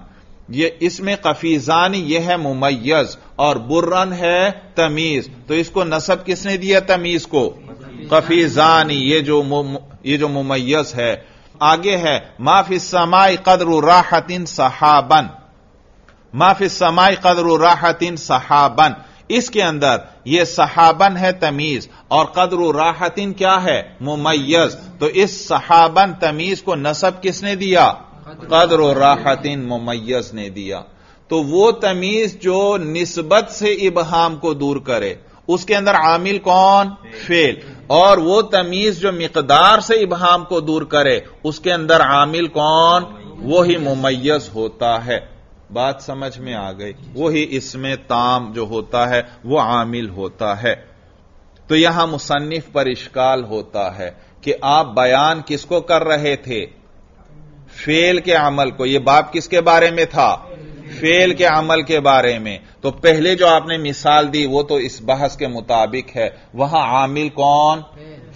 ये इसमें कफीजानी यह है मुमय्यज और बुर्रन है तमीज, तो इसको नसब किसने दिया? तमीज को कफीजानी, ये जो मुमय्यज है। आगे है माफिस समाई कदर राहतिन सहाबन, माफिस समाई कदर राहतिन सहाबन, इसके अंदर यह सहाबन है तमीज और कदर राहतिन क्या है? मुमय्यज, तो इस सहाबन तमीज को नसब किसने दिया? कदर राहतिन मुमय्यज ने दिया। तो वो तमीज जो निस्बत से इबहाम को दूर करे, उसके अंदर आमिल कौन? फेल। और वो तमीज जो मिकदार से इबहाम को दूर करे, उसके अंदर आमिल कौन? वही मुमय्यज होता है। बात समझ में आ गई? वही इसमें ताम जो होता है वो आमिल होता है। तो यहां मुसन्निफ पर इश्काल होता है कि आप बयान किसको कर रहे थे? फेल के अमल को। यह बाब किसके बारे में था? फेल के अमल के बारे में। तो पहले जो आपने मिसाल दी वो तो इस बहस के मुताबिक है, वहां आमिल कौन?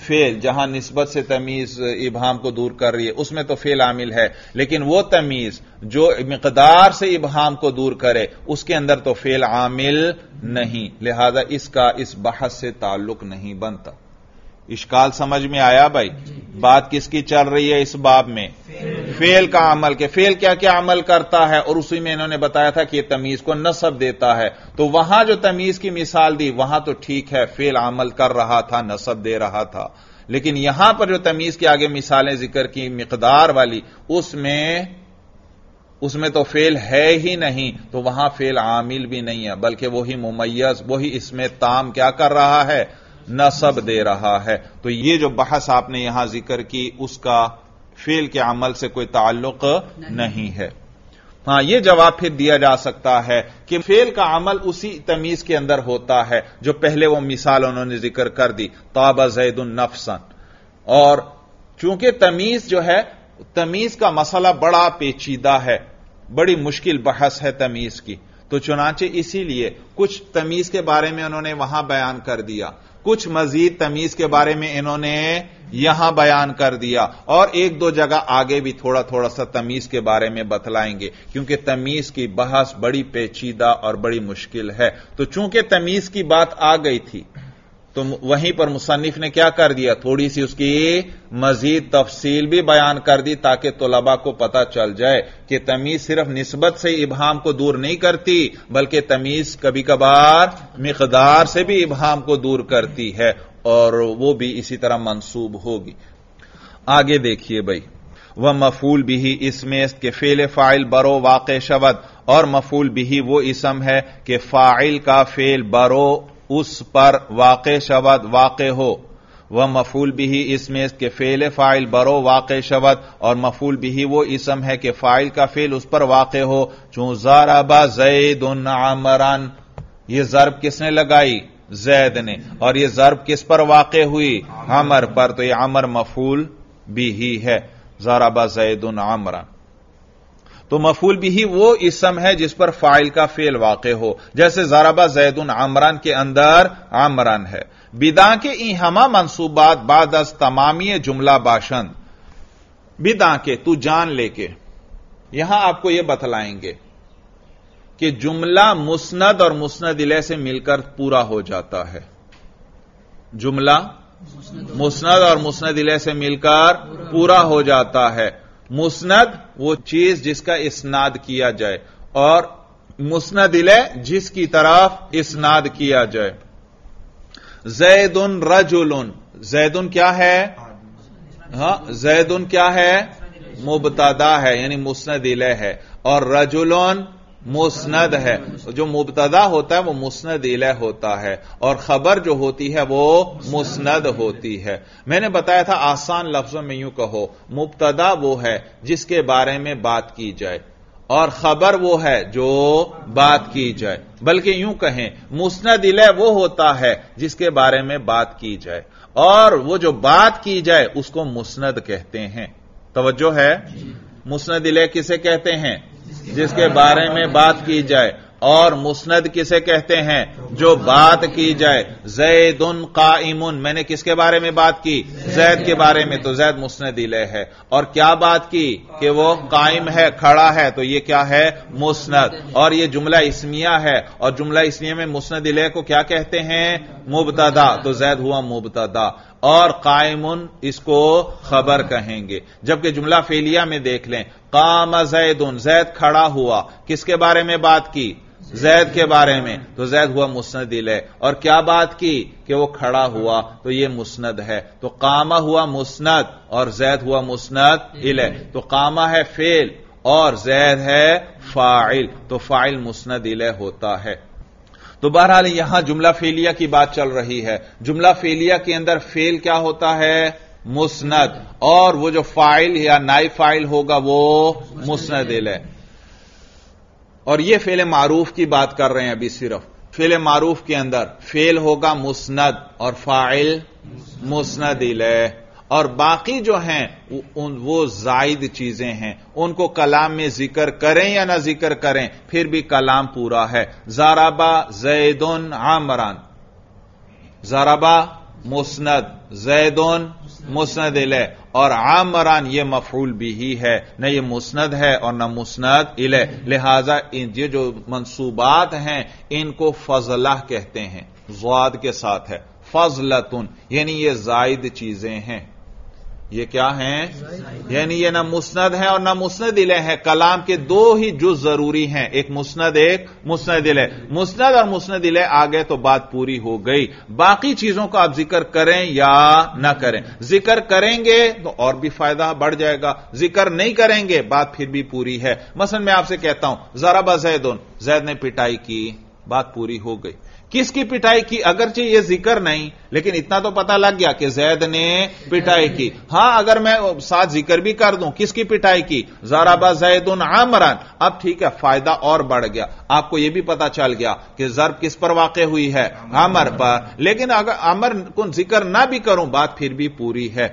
फेल। जहां निस्बत से तमीज इबहाम को दूर कर रही है उसमें तो फेल आमिल है, लेकिन वो तमीज जो मिकदार से इबहाम को दूर करे उसके अंदर तो फेल आमिल नहीं, लिहाजा इसका इस बहस से ताल्लुक नहीं बनता। इश्काल समझ में आया भाई? बात किसकी चल रही है इस बाब में? फेल का अमल के। फेल क्या क्या अमल करता है? और उसी में इन्होंने बताया था कि यह तमीज को नसब देता है। तो वहां जो तमीज की मिसाल दी वहां तो ठीक है, फेल अमल कर रहा था, नसब दे रहा था। लेकिन यहां पर जो तमीज के आगे मिसालें जिक्र की मिकदार वाली, उसमें तो फेल है ही नहीं, तो वहां फेल आमिल भी नहीं है, बल्कि वही मुमय्यज, वही इसमें ताम क्या कर रहा है? नसब दे रहा है। तो ये जो बहस आपने यहां जिक्र की उसका फेल के अमल से कोई ताल्लुक नहीं है। हां, यह जवाब फिर दिया जा सकता है कि फेल का अमल उसी तमीज के अंदर होता है जो पहले वो मिसाल उन्होंने जिक्र कर दी, तौबा ज़ैदुन नफ्सन। और चूंकि तमीज जो है, तमीज का मसला बड़ा पेचीदा है, बड़ी मुश्किल बहस है तमीज की, तो चुनांचे इसीलिए कुछ तमीज के बारे में उन्होंने वहां बयान कर दिया, कुछ मजीद तमीज के बारे में इन्होंने यहां बयान कर दिया, और एक दो जगह आगे भी थोड़ा थोड़ा सा तमीज के बारे में बतलाएंगे, क्योंकि तमीज की बहस बड़ी पेचीदा और बड़ी मुश्किल है। तो चूंकि तमीज की बात आ गई थी तो वहीं पर मुसन्निफ ने क्या कर दिया? थोड़ी सी उसकी मजीद तफसील भी बयान कर दी ताकि तलबा को पता चल जाए कि तमीज सिर्फ निस्बत से इबहाम को दूर नहीं करती, बल्कि तमीज कभी कभार मिकदार से भी इबहाम को दूर करती है, और वो भी इसी तरह मंसूब होगी। आगे देखिए भाई, वह मफूल भी ही इसमें के फेल फाइल बरो वाक़े शवद और मफूल बिही वो इसम है कि फाइल का फेल बरो उस पर वाक़े शवद वाक़े हो। वह मफूल बिही इसमें के फेल फाइल बरो वाक़े शवद, और मफूल बिही वो इसम है कि फाइल का फेल उस पर वाक़े हो। चूं ज़रबा ज़ैदुन अमरन, ये ज़र्ब किसने लगाई? जैद ने। और ये ज़र्ब किस पर वाक़े हुई? अमर पर। तो यह अमर मफूल बिही है। ज़रबा ज़ैदुन अमरन, तो मफूल बिही वो इसम है जिस पर फाइल का फेल वाक़े हो। जैसे ज़रबा ज़ैदुन अमरन के अंदर अमरन है। बिदा के ई हमा मनसूबात बाद अस तमामी जुमला बाशंद, बिदा के तू जान लेके। यहां आपको यह बतलाएंगे कि जुमला मुस्नद और मुस्नद इलैह से मिलकर पूरा हो जाता है। जुमला मुस्नद और मुस्नद इलैह से मिलकर पूरा हो जाता है। मुस्नद वो चीज जिसका इस्नाद किया जाए, और मुस्नद इलैह जिसकी तरफ इस्नाद किया जाए। ज़ैदुन रजुलुन, ज़ैदुन क्या है? हां, ज़ैदुन क्या है? मुबतदा है, यानी मुस्नद इलैह है। और रजुलुन मुस्नद है। जो मुबतदा होता है वो मुस्नद इलैह होता है, और खबर जो होती है वो मुस्नद होती है। मैंने बताया था आसान लफ्जों में यूं कहो, मुबतदा वो है जिसके बारे में बात की जाए, और खबर वो है जो बात की जाए। बल्कि यूं कहें, मुस्नद इलैह वो होता है जिसके बारे में बात की जाए, और वो जो बात की जाए उसको मुस्नद कहते हैं। तवज्जो है? मुस्नद इलैह किसे कहते हैं? जिसके बारे में बात की जाए। और मुस्नद किसे कहते हैं? जो बात की जाए। ज़ैदुन क़ाइमुन, मैंने किसके बारे में बात की? ज़ैद के बारे में। तो ज़ैद मुस्नद इलैह है। और क्या बात की? कि वो कायम है, खड़ा है। तो ये क्या है? मुस्नद। और ये जुमला इस्मिया है, और जुमला इस्मिया में मुस्नद इलैह को क्या कहते हैं? मुबतदा। तो ज़ैद हुआ मुबतदा, और कायमुन इसको खबर कहेंगे। जबकि जुमला फेलिया में देख लें, कामा ज़ैदुन, ज़ैद खड़ा हुआ। किसके बारे में बात की? ज़ैद के बारे में। तो ज़ैद हुआ मुस्नद इलैह। और क्या बात की? कि वो खड़ा हुआ। तो ये मुस्नद है। तो कामा हुआ मुस्नद और ज़ैद हुआ मुस्नद इलैह। तो कामा है फेल और ज़ैद है फाइल, तो फाइल मुस्नद इलैह होता है। तो बहरहाल यहां जुमला फेलिया की बात चल रही है। जुमला फेलिया के अंदर फेल क्या होता है? मुस्नद, और वो जो फाइल या नाई फाइल होगा वो मुस्नद इलैह। और ये फेल मारूफ की बात कर रहे हैं अभी। सिर्फ फेल मारूफ के अंदर फेल होगा मुस्नद और फाइल मुस्नद इलैह, और बाकी जो हैं वो जायद चीजें हैं। उनको कलाम में जिक्र करें या ना जिक्र करें, फिर भी कलाम पूरा है। ज़रबा ज़ैदुन अमरन, ज़रबा मुस्नद, ज़ैदुन मुस्नद इलैह, और अमरन ये मफूल बिही है। न ये मुस्नद है और न मुस्नद इलैह। लिहाजा ये जो मनसूबात हैं इनको फजला कहते हैं, ज़ाद के साथ है। फजलतुन यानी ये जायद चीजें हैं। ये क्या हैं? यानी ये ना मुस्नद है और ना मुस्नद इलैह है। कलाम के दो ही जुज जरूरी हैं, एक मुस्नद एक मुस्नद इलैह। मुस्नद और मुस्नद इलैह आ गए तो बात पूरी हो गई। बाकी चीजों को आप जिक्र करें या ना करें। जिक्र करेंगे तो और भी फायदा बढ़ जाएगा, जिक्र नहीं करेंगे बात फिर भी पूरी है। मसलन मैं आपसे कहता हूं ज़रबा ज़ैदुन, ज़ैद ने पिटाई की, बात पूरी हो गई। किसकी पिटाई की? अगरचे ये जिक्र नहीं, लेकिन इतना तो पता लग गया कि ज़ैद ने पिटाई की। हां, अगर मैं साथ जिक्र भी कर दूं किसकी पिटाई की? ज़रबा ज़ैदुन अमरन। अब ठीक है, फायदा और बढ़ गया। आपको यह भी पता चल गया कि ज़र्ब किस पर वाक़े हुई है? अमर पर। लेकिन अगर अमर को जिक्र ना भी करूं बात फिर भी पूरी है।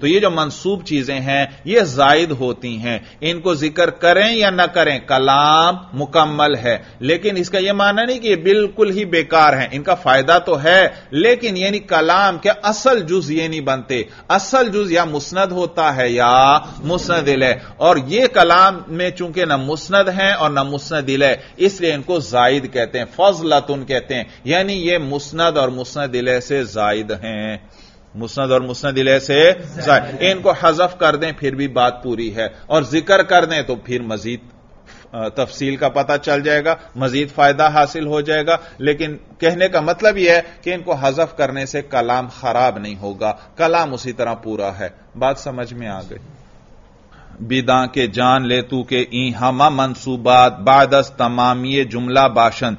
तो ये जो मंसूब चीजें हैं ये जायद होती हैं। इनको जिक्र करें या ना करें कलाम मुकम्मल है। लेकिन इसका यह माना नहीं कि ये बिल्कुल ही बेकार हैं। इनका फायदा तो है, लेकिन यानी कलाम के असल जुज ये नहीं बनते। असल जुज या मुस्नद होता है या मुस्नद इलैह, और ये कलाम में चूंकि ना मुस्नद हैं और ना मुस्नद इलैह, इसलिए इनको जायद कहते हैं, फजलतुन कहते हैं। यानी ये मुस्नद और मुस्नद इलैह से जायद हैं। मुस्नद और मुस्नद इलैह से जायद। इनको हजफ कर दें फिर भी बात पूरी है, और जिक्र कर दें तो फिर मजीद तफसील का पता चल जाएगा, मजीद फायदा हासिल हो जाएगा। लेकिन कहने का मतलब यह है कि इनको हजफ करने से कलाम खराब नहीं होगा, कलाम उसी तरह पूरा है। बात समझ में आ गई। बिदा के जान ले तू के ई हमा मनसूबात बादस तमामी जुमला बाशन।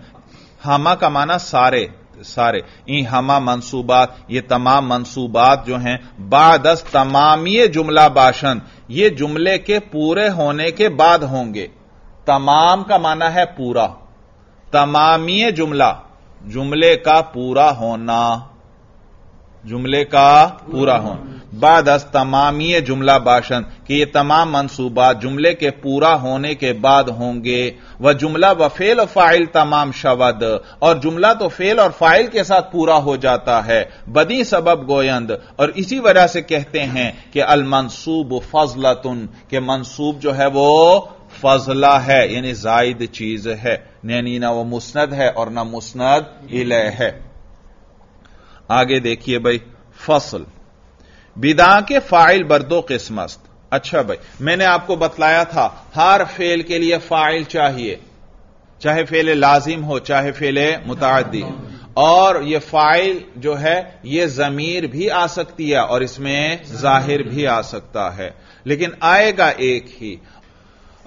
हमा का माना सारे सारे, ई हमा मनसूबात ये तमाम मनसूबात जो हैं, बादस तमामी जुमला बाशन ये जुमले के पूरे होने के बाद होंगे। तमाम का माना है पूरा, तमामी जुमला जुमले का पूरा होना, जुमले का पूरा होना। बाद अस तमामी जुमला बाशन कि ये तमाम मनसूबा जुमले के पूरा होने के बाद होंगे। वह जुमला व फेल और फाइल तमाम शवद, और जुमला तो फेल और फाइल के साथ पूरा हो जाता है बदी सबब गोयंद। और इसी वजह से कहते हैं कि अल मनसूब फजलतुन, के मनसूब जो है वो फजला है, यानी जायद चीज है, यानी ना वो मुस्नद है और ना मुस्नद इलह है। आगे देखिए भाई, फसल बिदा के फाइल बर्दो किस्मस्त। अच्छा भाई, मैंने आपको बतलाया था हर फेल के लिए फाइल चाहिए, चाहे फेले लाजिम हो चाहे फेले मुताअद्दी। और यह फाइल जो है यह जमीर भी आ सकती है और इसमें जाहिर भी आ सकता है, लेकिन आएगा एक ही।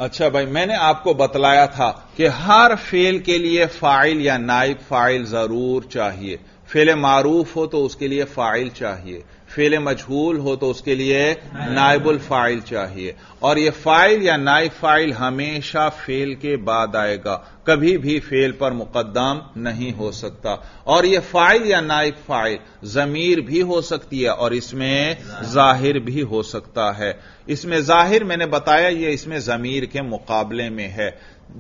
अच्छा भाई, मैंने आपको बतलाया था कि हर फेल के लिए फाइल या नाइब फाइल जरूर चाहिए। फेले मारूफ हो तो उसके लिए फाइल चाहिए, फेले मजहूल हो तो उसके लिए नाइबुल फाइल चाहिए। और यह फाइल या नाइब फाइल हमेशा फेल के बाद आएगा, कभी भी फेल पर मुकद्दम नहीं हो सकता। और यह फाइल या नाइब फाइल जमीर भी हो सकती है और इसमें जाहिर भी हो सकता है। इसमें जाहिर मैंने बताया यह इसमें जमीर के मुकाबले में है।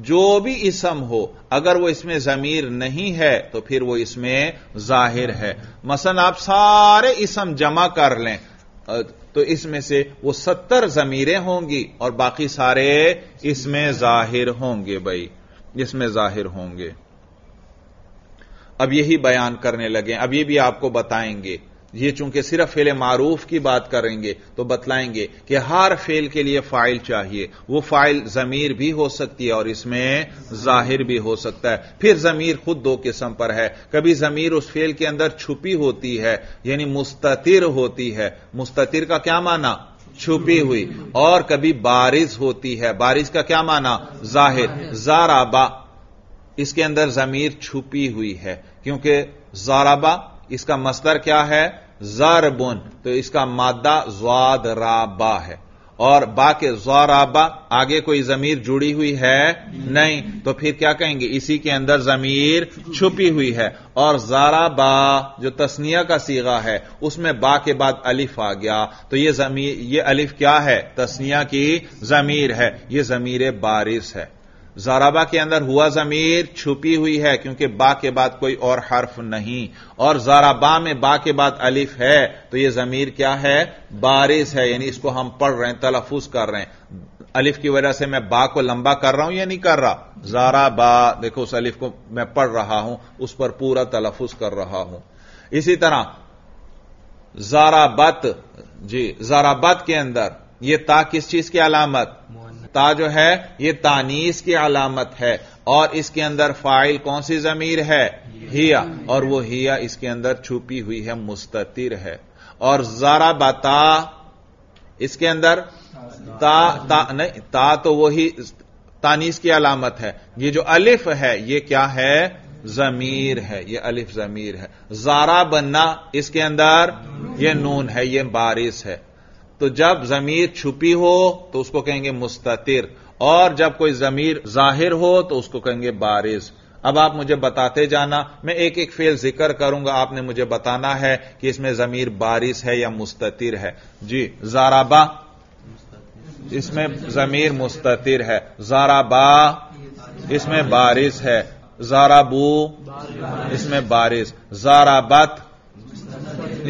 जो भी इसम हो अगर वो इसमें जमीर नहीं है तो फिर वो इसमें जाहिर है। मसलन आप सारे इसम जमा कर लें तो इसमें से वो 70 जमीरें होंगी और बाकी सारे इसमें जाहिर होंगे भाई, इसमें जाहिर होंगे। अब यही बयान करने लगे, अब ये भी आपको बताएंगे। ये चूंकि सिर्फ फेल मारूफ की बात करेंगे तो बतलाएंगे कि हर फेल के लिए फाइल चाहिए। वो फाइल जमीर भी हो सकती है और इसमें जाहिर भी हो सकता है। फिर जमीर खुद दो किस्म पर है, कभी जमीर उस फेल के अंदर छुपी होती है यानी मुस्ततिर होती है, मुस्ततिर का क्या माना छुपी हुई। और कभी बारिज होती है, बारिज का क्या माना जाहिर। जाराबा इसके अंदर जमीर छुपी हुई है क्योंकि जाराबा इसका मस्तर क्या है ज़रबुन, तो इसका मादा ज़ाद राबा है। और बा के ज़राबा आगे कोई जमीर जुड़ी हुई है नहीं, तो फिर क्या कहेंगे इसी के अंदर जमीर छुपी हुई है। और ज़राबा जो तस्निया का सीगा है उसमें बा के बाद अलिफ आ गया, तो यह जमीर, यह अलिफ क्या है तस्निया की जमीर है, यह जमीर बारिश है। ज़राबा के अंदर हुआ ज़मीर छुपी हुई है क्योंकि बा के बाद कोई और हर्फ नहीं, और ज़राबा में बा के बाद अलिफ है तो यह ज़मीर क्या है बारिश है, यानी इसको हम पढ़ रहे हैं तलफ़ुज़ कर रहे हैं। अलिफ की वजह से मैं बा को लंबा कर रहा हूं या नहीं कर रहा, ज़राबा देखो उस अलिफ को मैं पढ़ रहा हूं, उस पर पूरा तलफ़ुज़ कर रहा हूं। इसी तरह ज़राबत जी, ज़राबत के अंदर यह ता किस चीज की अलामत, ता जो है यह तानीस की अलामत है। और इसके अंदर फाइल कौन सी जमीर है हिया, और वो हिया इसके अंदर छुपी हुई है मुस्ततिर है। और ज़राबता इसके अंदर ता ता नहीं, ता तो वही तानीस की अलामत है। ये जो अलिफ है ये क्या है जमीर है, ये अलिफ जमीर है। ज़राबना इसके अंदर ये नून है, ये बारिश है। तो जब जमीर छुपी हो तो उसको कहेंगे मुस्ततिर, और जब कोई जमीर जाहिर हो तो उसको कहेंगे बारिज। अब आप मुझे बताते जाना, मैं एक एक फेल जिक्र करूंगा, आपने मुझे बताना है कि इसमें जमीर बारिज है या मुस्ततिर है। जी ज़राबा इसमें जमीर मुस्ततिर है, ज़राबा इसमें बारिज है, ज़राबू इसमें बारिज, ज़राबत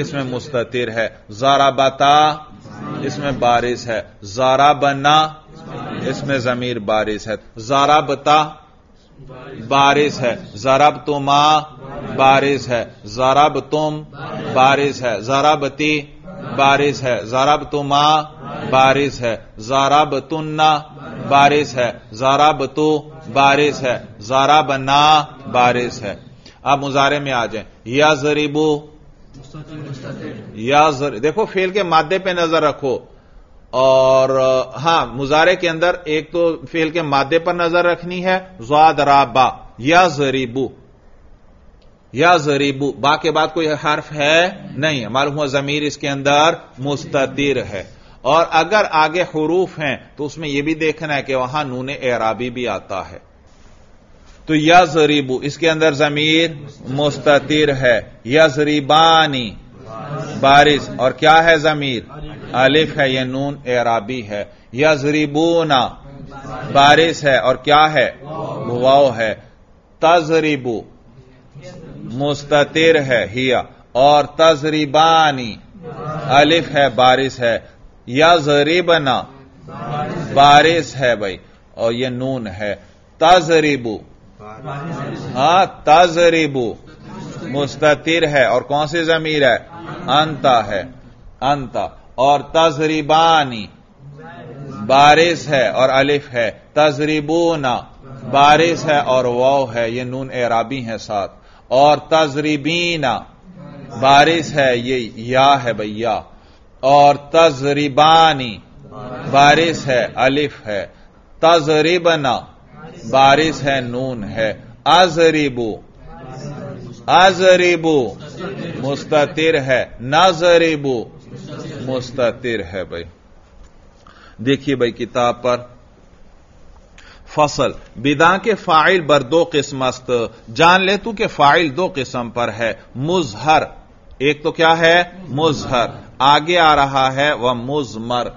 इसमें मुस्ततिर है, ज़राबता इसमें बारिश है, ज़राबना इसमें जमीर बारिश है, ज़राबता बारिश है, ज़राबतुमा बारिश है, ज़राबतुम बारिश है, ज़राबती बारिश है, ज़राबतुमा बारिश है, ज़राबतुन्ना बारिश है, ज़राबतु बारिश है, ज़राबना बारिश है। आप मुजारे में आ जाए, यज़रिबु देखो फेल के मादे पे नजर रखो, और हां मुजारे के अंदर एक तो फेल के मादे पर नजर रखनी है, ज़ाद राबा या जरीबू बा के बाद कोई हर्फ है नहीं, मालूम हुआ जमीर इसके अंदर मुस्ततिर है। और अगर आगे हुरूफ हैं तो उसमें यह भी देखना है कि वहां नूने एराबी भी आता है। तो यजरीबू इसके अंदर जमीर मुस्ततिर है, यजरीबानी बारिश और क्या है जमीर अलिफ है, यह नून एराबी है। यजरीबूना बारिश है और क्या है वाव है। तजरीबू मुस्ततिर है हिया, और तजरीबानी अलिफ है बारिश है। यजरीबना बारिश है भाई और यह नून है। तजरीबू हां तजरीबू मुस्ततिर है और कौन सी जमीर है अंता है अंता। और तजरीबानी बारिश है और अलिफ है। तजरीबूना बारिश है और वाव है, ये नून एराबी है साथ। और तजरीबीना बारिश है, ये या है भैया। और तजरीबानी बारिश है अलिफ है। तजरीबना बारिश है नून है। अजरीबू मुस्ततिर है। नजरीबू मुस्ततिर है भाई। देखिए भाई किताब पर फसल बिदा के फाइल बर दो किस्मस्त, जान ले तू के फाइल दो किस्म पर है। मुजहर एक तो क्या है मुजहर आगे आ रहा है वह मुजमर,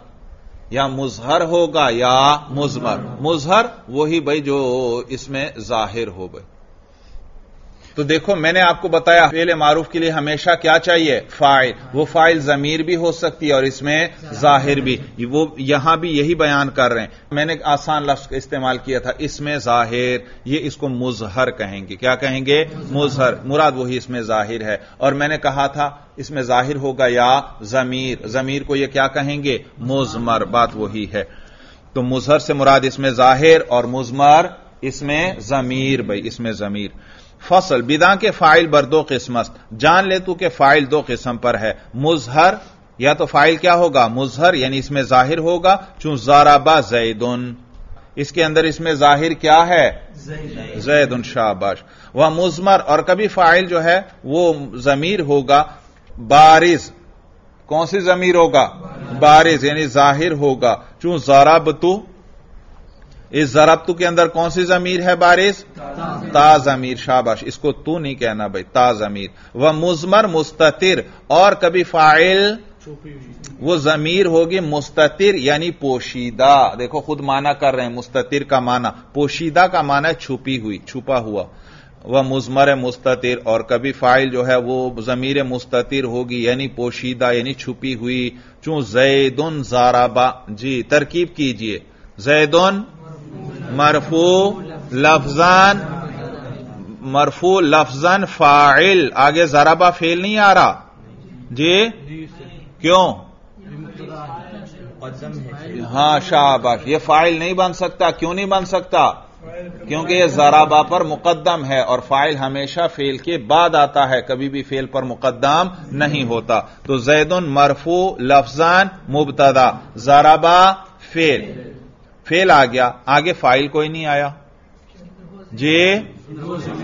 या मुजहर होगा या मुजमर। मुजहर वही भाई जो इसमें जाहिर हो भाई। तो देखो मैंने आपको बताया फेल मारूफ के लिए हमेशा क्या चाहिए फाइल, वो फाइल जमीर भी हो सकती है और इसमें जाहिर भी। वो यहां भी यही बयान कर रहे हैं। मैंने आसान लफ्ज इस्तेमाल किया था इसमें जाहिर, ये इसको मुजहर कहेंगे। क्या कहेंगे मुजहर, मुराद वही इसमें जाहिर है। और मैंने कहा था इसमें जाहिर होगा या जमीर, जमीर को यह क्या कहेंगे मुजमर, बात वही है। तो मुजहर से मुराद इसमें जाहिर और मुजमर इसमें जमीर भाई, इसमें जमीर। फसल बिदा के फाइल बर दो किस्मत, जान ले तू के फाइल दो किस्म पर है। मुजहर या तो फाइल क्या होगा मुजहर यानी इसमें जाहिर होगा, चूं ज़राबा ज़ैदुन इसके अंदर इसमें जाहिर क्या है ज़ैदुन शाबाश। वह मुजमर और कभी फाइल जो है वो जमीर होगा। बारिश कौन सी जमीर होगा बारिश यानी जाहिर होगा, चूं ज़रबतु इस ज़रबतु के अंदर कौन सी जमीर है बारिश ता जमीर शाबाश, इसको तू नहीं कहना भाई ता जमीर। वह मुजमर मुस्ततिर और कभी फाइल वो जमीर होगी मुस्ततिर यानी पोशीदा। देखो खुद माना कर रहे हैं, मुस्ततिर का माना पोशीदा का माना है छुपी हुई छुपा हुआ। वह मुजमर मुस्ततिर और कभी फाइल जो है वो जमीर मुस्ततिर होगी यानी पोशीदा यानी छुपी हुई, चूं ज़ैदुन ज़रबा जी तरकीब कीजिए ज़ैदुन मरफू लफ्जान मरफू लफ्जन फाइल। आगे ज़रबा फेल नहीं आ रहा जी क्यों हां शाबाश, ये फाइल नहीं बन सकता। क्यों नहीं बन सकता क्योंकि यह ज़रबा पर मुकद्दम है और फाइल हमेशा फेल के बाद आता है, कभी भी फेल पर मुकद्दम नहीं होता। तो ज़ैदुन मरफू लफ्जान मुबतदा ज़रबा फेल, फेल आ गया आगे फाइल कोई नहीं आया जी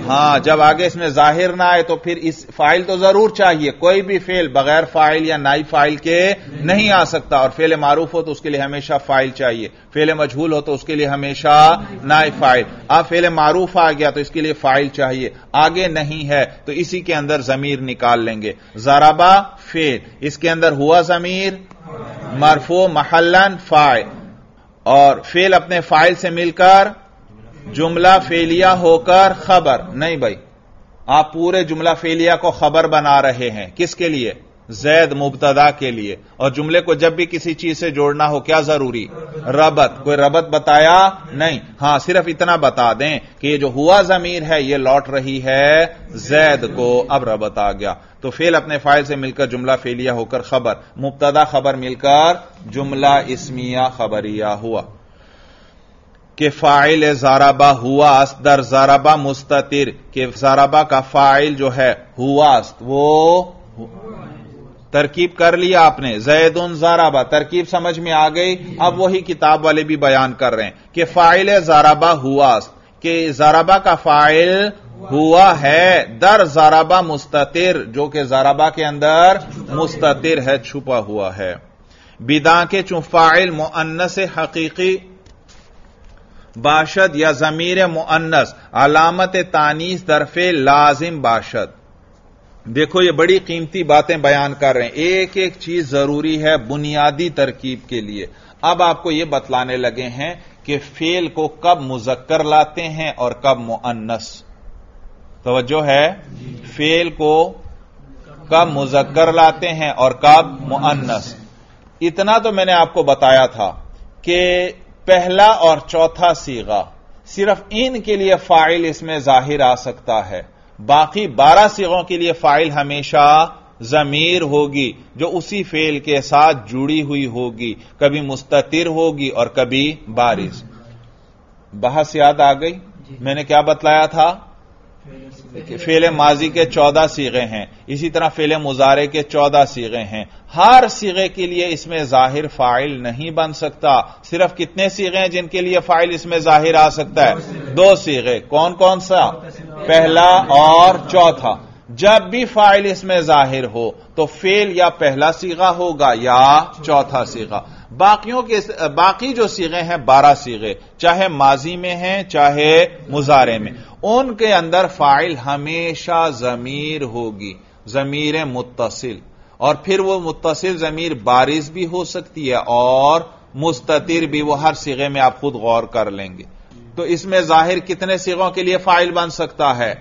हां। जब आगे इसमें जाहिर ना आए तो फिर इस फाइल तो जरूर चाहिए, कोई भी फेल बगैर फाइल या नाई फाइल के नहीं आ सकता। और फेल मारूफ हो तो उसके लिए हमेशा फाइल चाहिए, फेल मजहूल हो तो उसके लिए हमेशा नाई फाइल। अब फेल मारूफ आ गया तो इसके लिए फाइल चाहिए, आगे नहीं है तो इसी के अंदर जमीर निकाल लेंगे। ज़रबा फेल इसके अंदर हुआ जमीर मरफू महलन फाइल, और फेल अपने फाइल से मिलकर जुमला फेलिया होकर खबर। नहीं भाई आप पूरे जुमला फेलिया को खबर बना रहे हैं, किसके लिए ज़ैद मुबतदा के लिए। और जुमले को जब भी किसी चीज से जोड़ना हो क्या जरूरी रबत, कोई रबत बताया नहीं। हां सिर्फ इतना बता दें कि ये जो हुआ जमीर है ये लौट रही है ज़ैद को, अब रबत आ गया। तो फेल अपने फाइल से मिलकर जुमला फेलिया होकर खबर, मुबतदा खबर मिलकर जुमला इस्मिया खबरिया हुआ। के फाइल ज़रबा हुआ अस्त दर ज़रबा मुस्ततिर के ज़रबा का फाइल जो है हुआ अस्त वो तरकीब कर लिया आपने, जैदुन ज़ाराबा, तरकीब समझ में आ गई। अब वही किताब वाले भी बयान कर रहे हैं कि फाइल ज़ाराबा हुआ, कि ज़ाराबा का फाइल हुआ है, दर ज़ाराबा मुस्ततिर, जो कि ज़ाराबा के अंदर मुस्ततिर है, छुपा हुआ है। बिदा के चूं फाइल मुअन्नस हकीकी, बाशद या जमीर मुअन्नस, अलामत तानीस दरफे लाजिम बाशद। देखो ये बड़ी कीमती बातें बयान कर रहे हैं, एक एक चीज जरूरी है बुनियादी तरकीब के लिए। अब आपको यह बतलाने लगे हैं कि फेल को कब मुजक्कर लाते हैं और कब मुअन्नस। तवज्जो है, फेल को कब मुजक्कर लाते हैं और कब मुअन्नस। इतना तो मैंने आपको बताया था कि पहला और चौथा सीगा सिर्फ इनके लिए फाइल इसमें जाहिर आ सकता है, बाकी 12 सीगों के लिए फाइल हमेशा जमीर होगी जो उसी फेल के साथ जुड़ी हुई होगी, कभी मुस्ततिर होगी और कभी बारिश। बहस याद आ गई? मैंने क्या बतलाया था? फेले माजी के 14 सीगे हैं, इसी तरह फेले मुजारे के 14 सीगे हैं। हर सीगे के लिए इसमें जाहिर फाइल नहीं बन सकता। सिर्फ कितने सीगे हैं जिनके लिए फाइल इसमें जाहिर आ सकता है? दो सीगे। कौन कौन सा? पहला और चौथा। जब भी फाइल इसमें जाहिर हो तो फेल या पहला सीगा होगा या चौथा सीगा। बाकी जो सीगे हैं 12 सीगे, चाहे माजी में हैं चाहे मुजारे में, उनके अंदर फाइल हमेशा जमीर होगी, जमीर मुत्तसिल। और फिर वो मुत्तसिल जमीर बारिज भी हो सकती है और मुस्ततिर भी, वो हर सीगे में आप खुद गौर कर लेंगे। तो इसमें जाहिर कितने सीगों के लिए फाइल बन सकता है?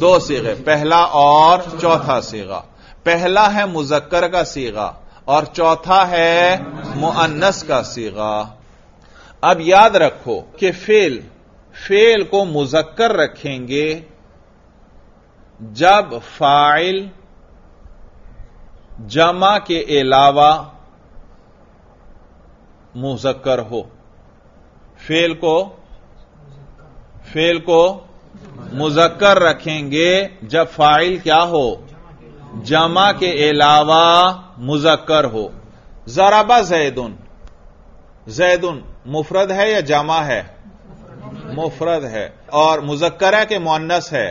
दो सीगे, पहला और चौथा सीगा। पहला है मुजक्कर का सीगा और चौथा है मुअन्नस का सीगा। अब याद रखो कि फेल को मुजक्कर रखेंगे जब फाइल जमा के अलावा मुजक्कर हो। फेल को मुजक्कर रखेंगे जब फाइल क्या हो? जमा के अलावा मुजक्कर हो। ज़राबा ज़ैदुन, ज़ैदुन मुफरद है या जमा है? मुफरद है। और मुजक्कर है कि मुअन्नस है?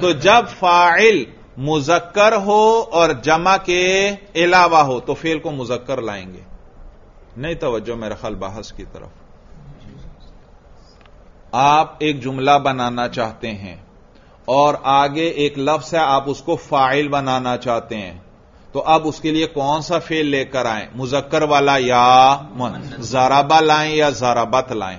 तो जब फाइल मुजक्कर हो और जमा के अलावा हो तो फेल को मुजक्कर लाएंगे। नहीं तवज्जो मेरा ख्याल बहस की तरफ। आप एक जुमला बनाना चाहते हैं और आगे एक लफ्ज है, आप उसको फाइल बनाना चाहते हैं, तो अब उसके लिए कौन सा फेल लेकर आए? मुजक्कर वाला या मुअन्नस? ज़राबा लाएं या ज़राबत लाएं?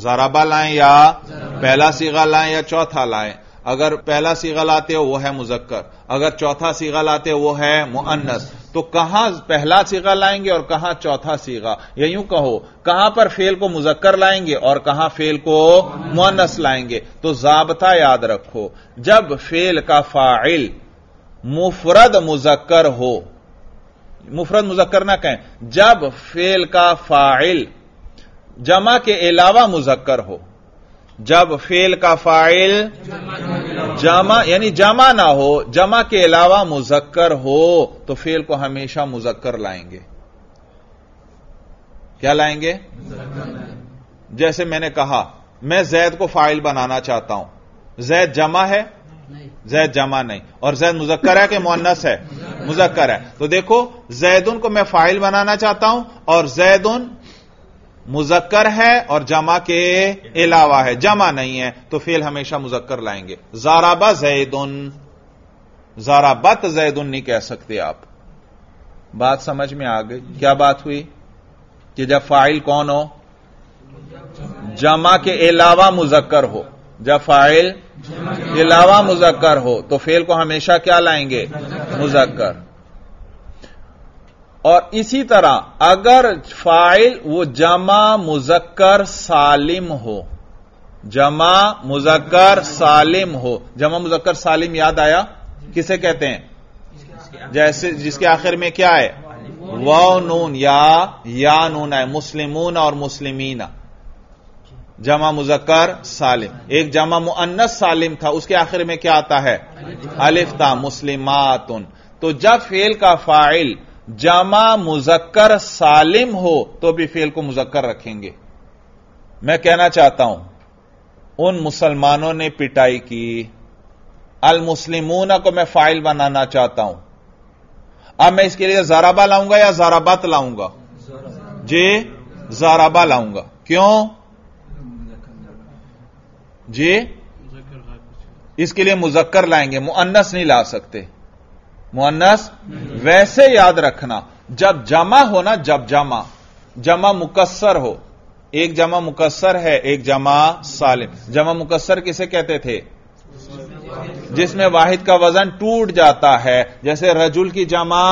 ज़राबा लाएं या पहला सीगा लाएं या चौथा लाएं? अगर पहला सीगा लाते हो वो है मुजक्कर, अगर चौथा सीगा लाते हो वो है मुअन्नस। तो कहां पहला सीगा लाएंगे और कहां चौथा सीगा? या यूं कहो, कहां पर फेल को मुजक्कर लाएंगे और कहां फेल को मुअन्नस लाएंगे? तो ज़ाबता याद रखो, जब फेल का फाइल मुफरद मुजक्कर ना कहें, जब फेल का फाइल जमा के अलावा मुजक्कर हो, जब फेल का फाइल जमा यानी जमा ना हो, जमा के अलावा मुजक्कर हो, तो फेल को हमेशा मुजक्कर लाएंगे। क्या लाएंगे? जैसे मैंने कहा, मैं जैद को फाइल बनाना चाहता हूं, जैद जमा है? जैद जमा नहीं। और जैद मुजक्कर है कि मुअन्नस है? मुजक्कर है। तो देखो, जैदुन को मैं फाइल बनाना चाहता हूं और जैदुन मुजक्कर है और जमा के अलावा है, जमा नहीं है, तो फेल हमेशा मुजक्कर लाएंगे। ज़राबा ज़ैदुन, ज़राबत ज़ैदुन नहीं कह सकते आप। बात समझ में आ गई? क्या बात हुई? कि जब फाइल कौन हो? जमा के अलावा मुजक्कर हो, जब फाइल के अलावा मुजक्कर हो तो फेल को हमेशा क्या लाएंगे? मुजक्कर। और इसी तरह अगर फाइल वो जमा मुजक्कर सालिम हो, जमा मुजक्कर सालिम हो। जमा मुजक्कर सालिम याद आया? किसे कहते हैं? जैसे जिसके आखिर में क्या है? वाव नून या नून है। मुस्लिमून और मुस्लिमीना, जमा मुजक्कर सालिम। एक जमा मुअन्नस सालिम था, उसके आखिर में क्या आता है? अलिफ था, मुस्लिमातुन। तो जब फेल का फाइल जमा मुजक्कर सालिम हो तो भी फेल को मुजक्कर रखेंगे। मैं कहना चाहता हूं उन मुसलमानों ने पिटाई की, अल मुस्लिमूना को मैं फाइल बनाना चाहता हूं। अब मैं इसके लिए जाराबा लाऊंगा या जाराबात लाऊंगा? जी जाराबा लाऊंगा। क्यों जी? इसके लिए मुजक्कर लाएंगे, मुअन्नस नहीं ला सकते। मुअन्नस वैसे याद रखना जब जमा हो ना, जब जमा जमा मुकस्सर हो, एक जमा मुकस्सर है एक जमा सालिम। जमा मुकस्सर किसे कहते थे? जिसमें वाहिद का वजन टूट जाता है, जैसे रजुल की जमा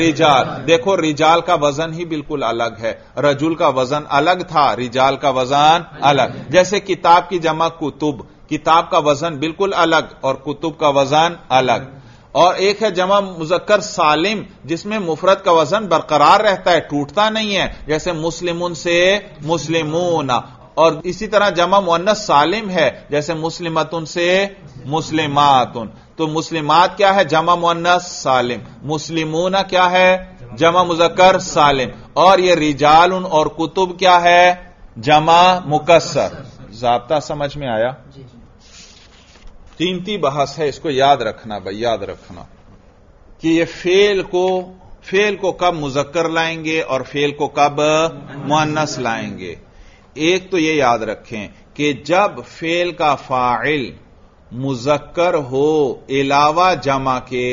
रिजाल। देखो रिजाल का वजन ही बिल्कुल अलग है, रजुल का वजन अलग था, रिजाल का वजन अलग। जैसे किताब की जमा कुतुब, किताब का वजन बिल्कुल अलग और कुतुब का वजन अलग। और एक है जमा मुजक्कर सालिम जिसमें मुफरत का वजन बरकरार रहता है, टूटता नहीं है, जैसे मुस्लिमुन से मुस्लिमूना। और इसी तरह जमा मुअन्नस सालिम है जैसे मुस्लिमतुन से मुस्लिमातुन। तो मुस्लिमात क्या है? जमा मुअन्नस सालिम। मुस्लिमूना क्या है? जमा मुजक्कर सालिम। और यह रिजालुन और कुतुब क्या है? जमा मुकस्सर। ज़ाब्ता समझ में आया? कीमती बहस है, इसको याद रखना भाई, याद रखना कि ये फेल को कब मुजक्कर लाएंगे और फेल को कब मुअन्नस लाएंगे। एक तो ये याद रखें कि जब फेल का फाइल मुजक्कर हो इलावा जमा के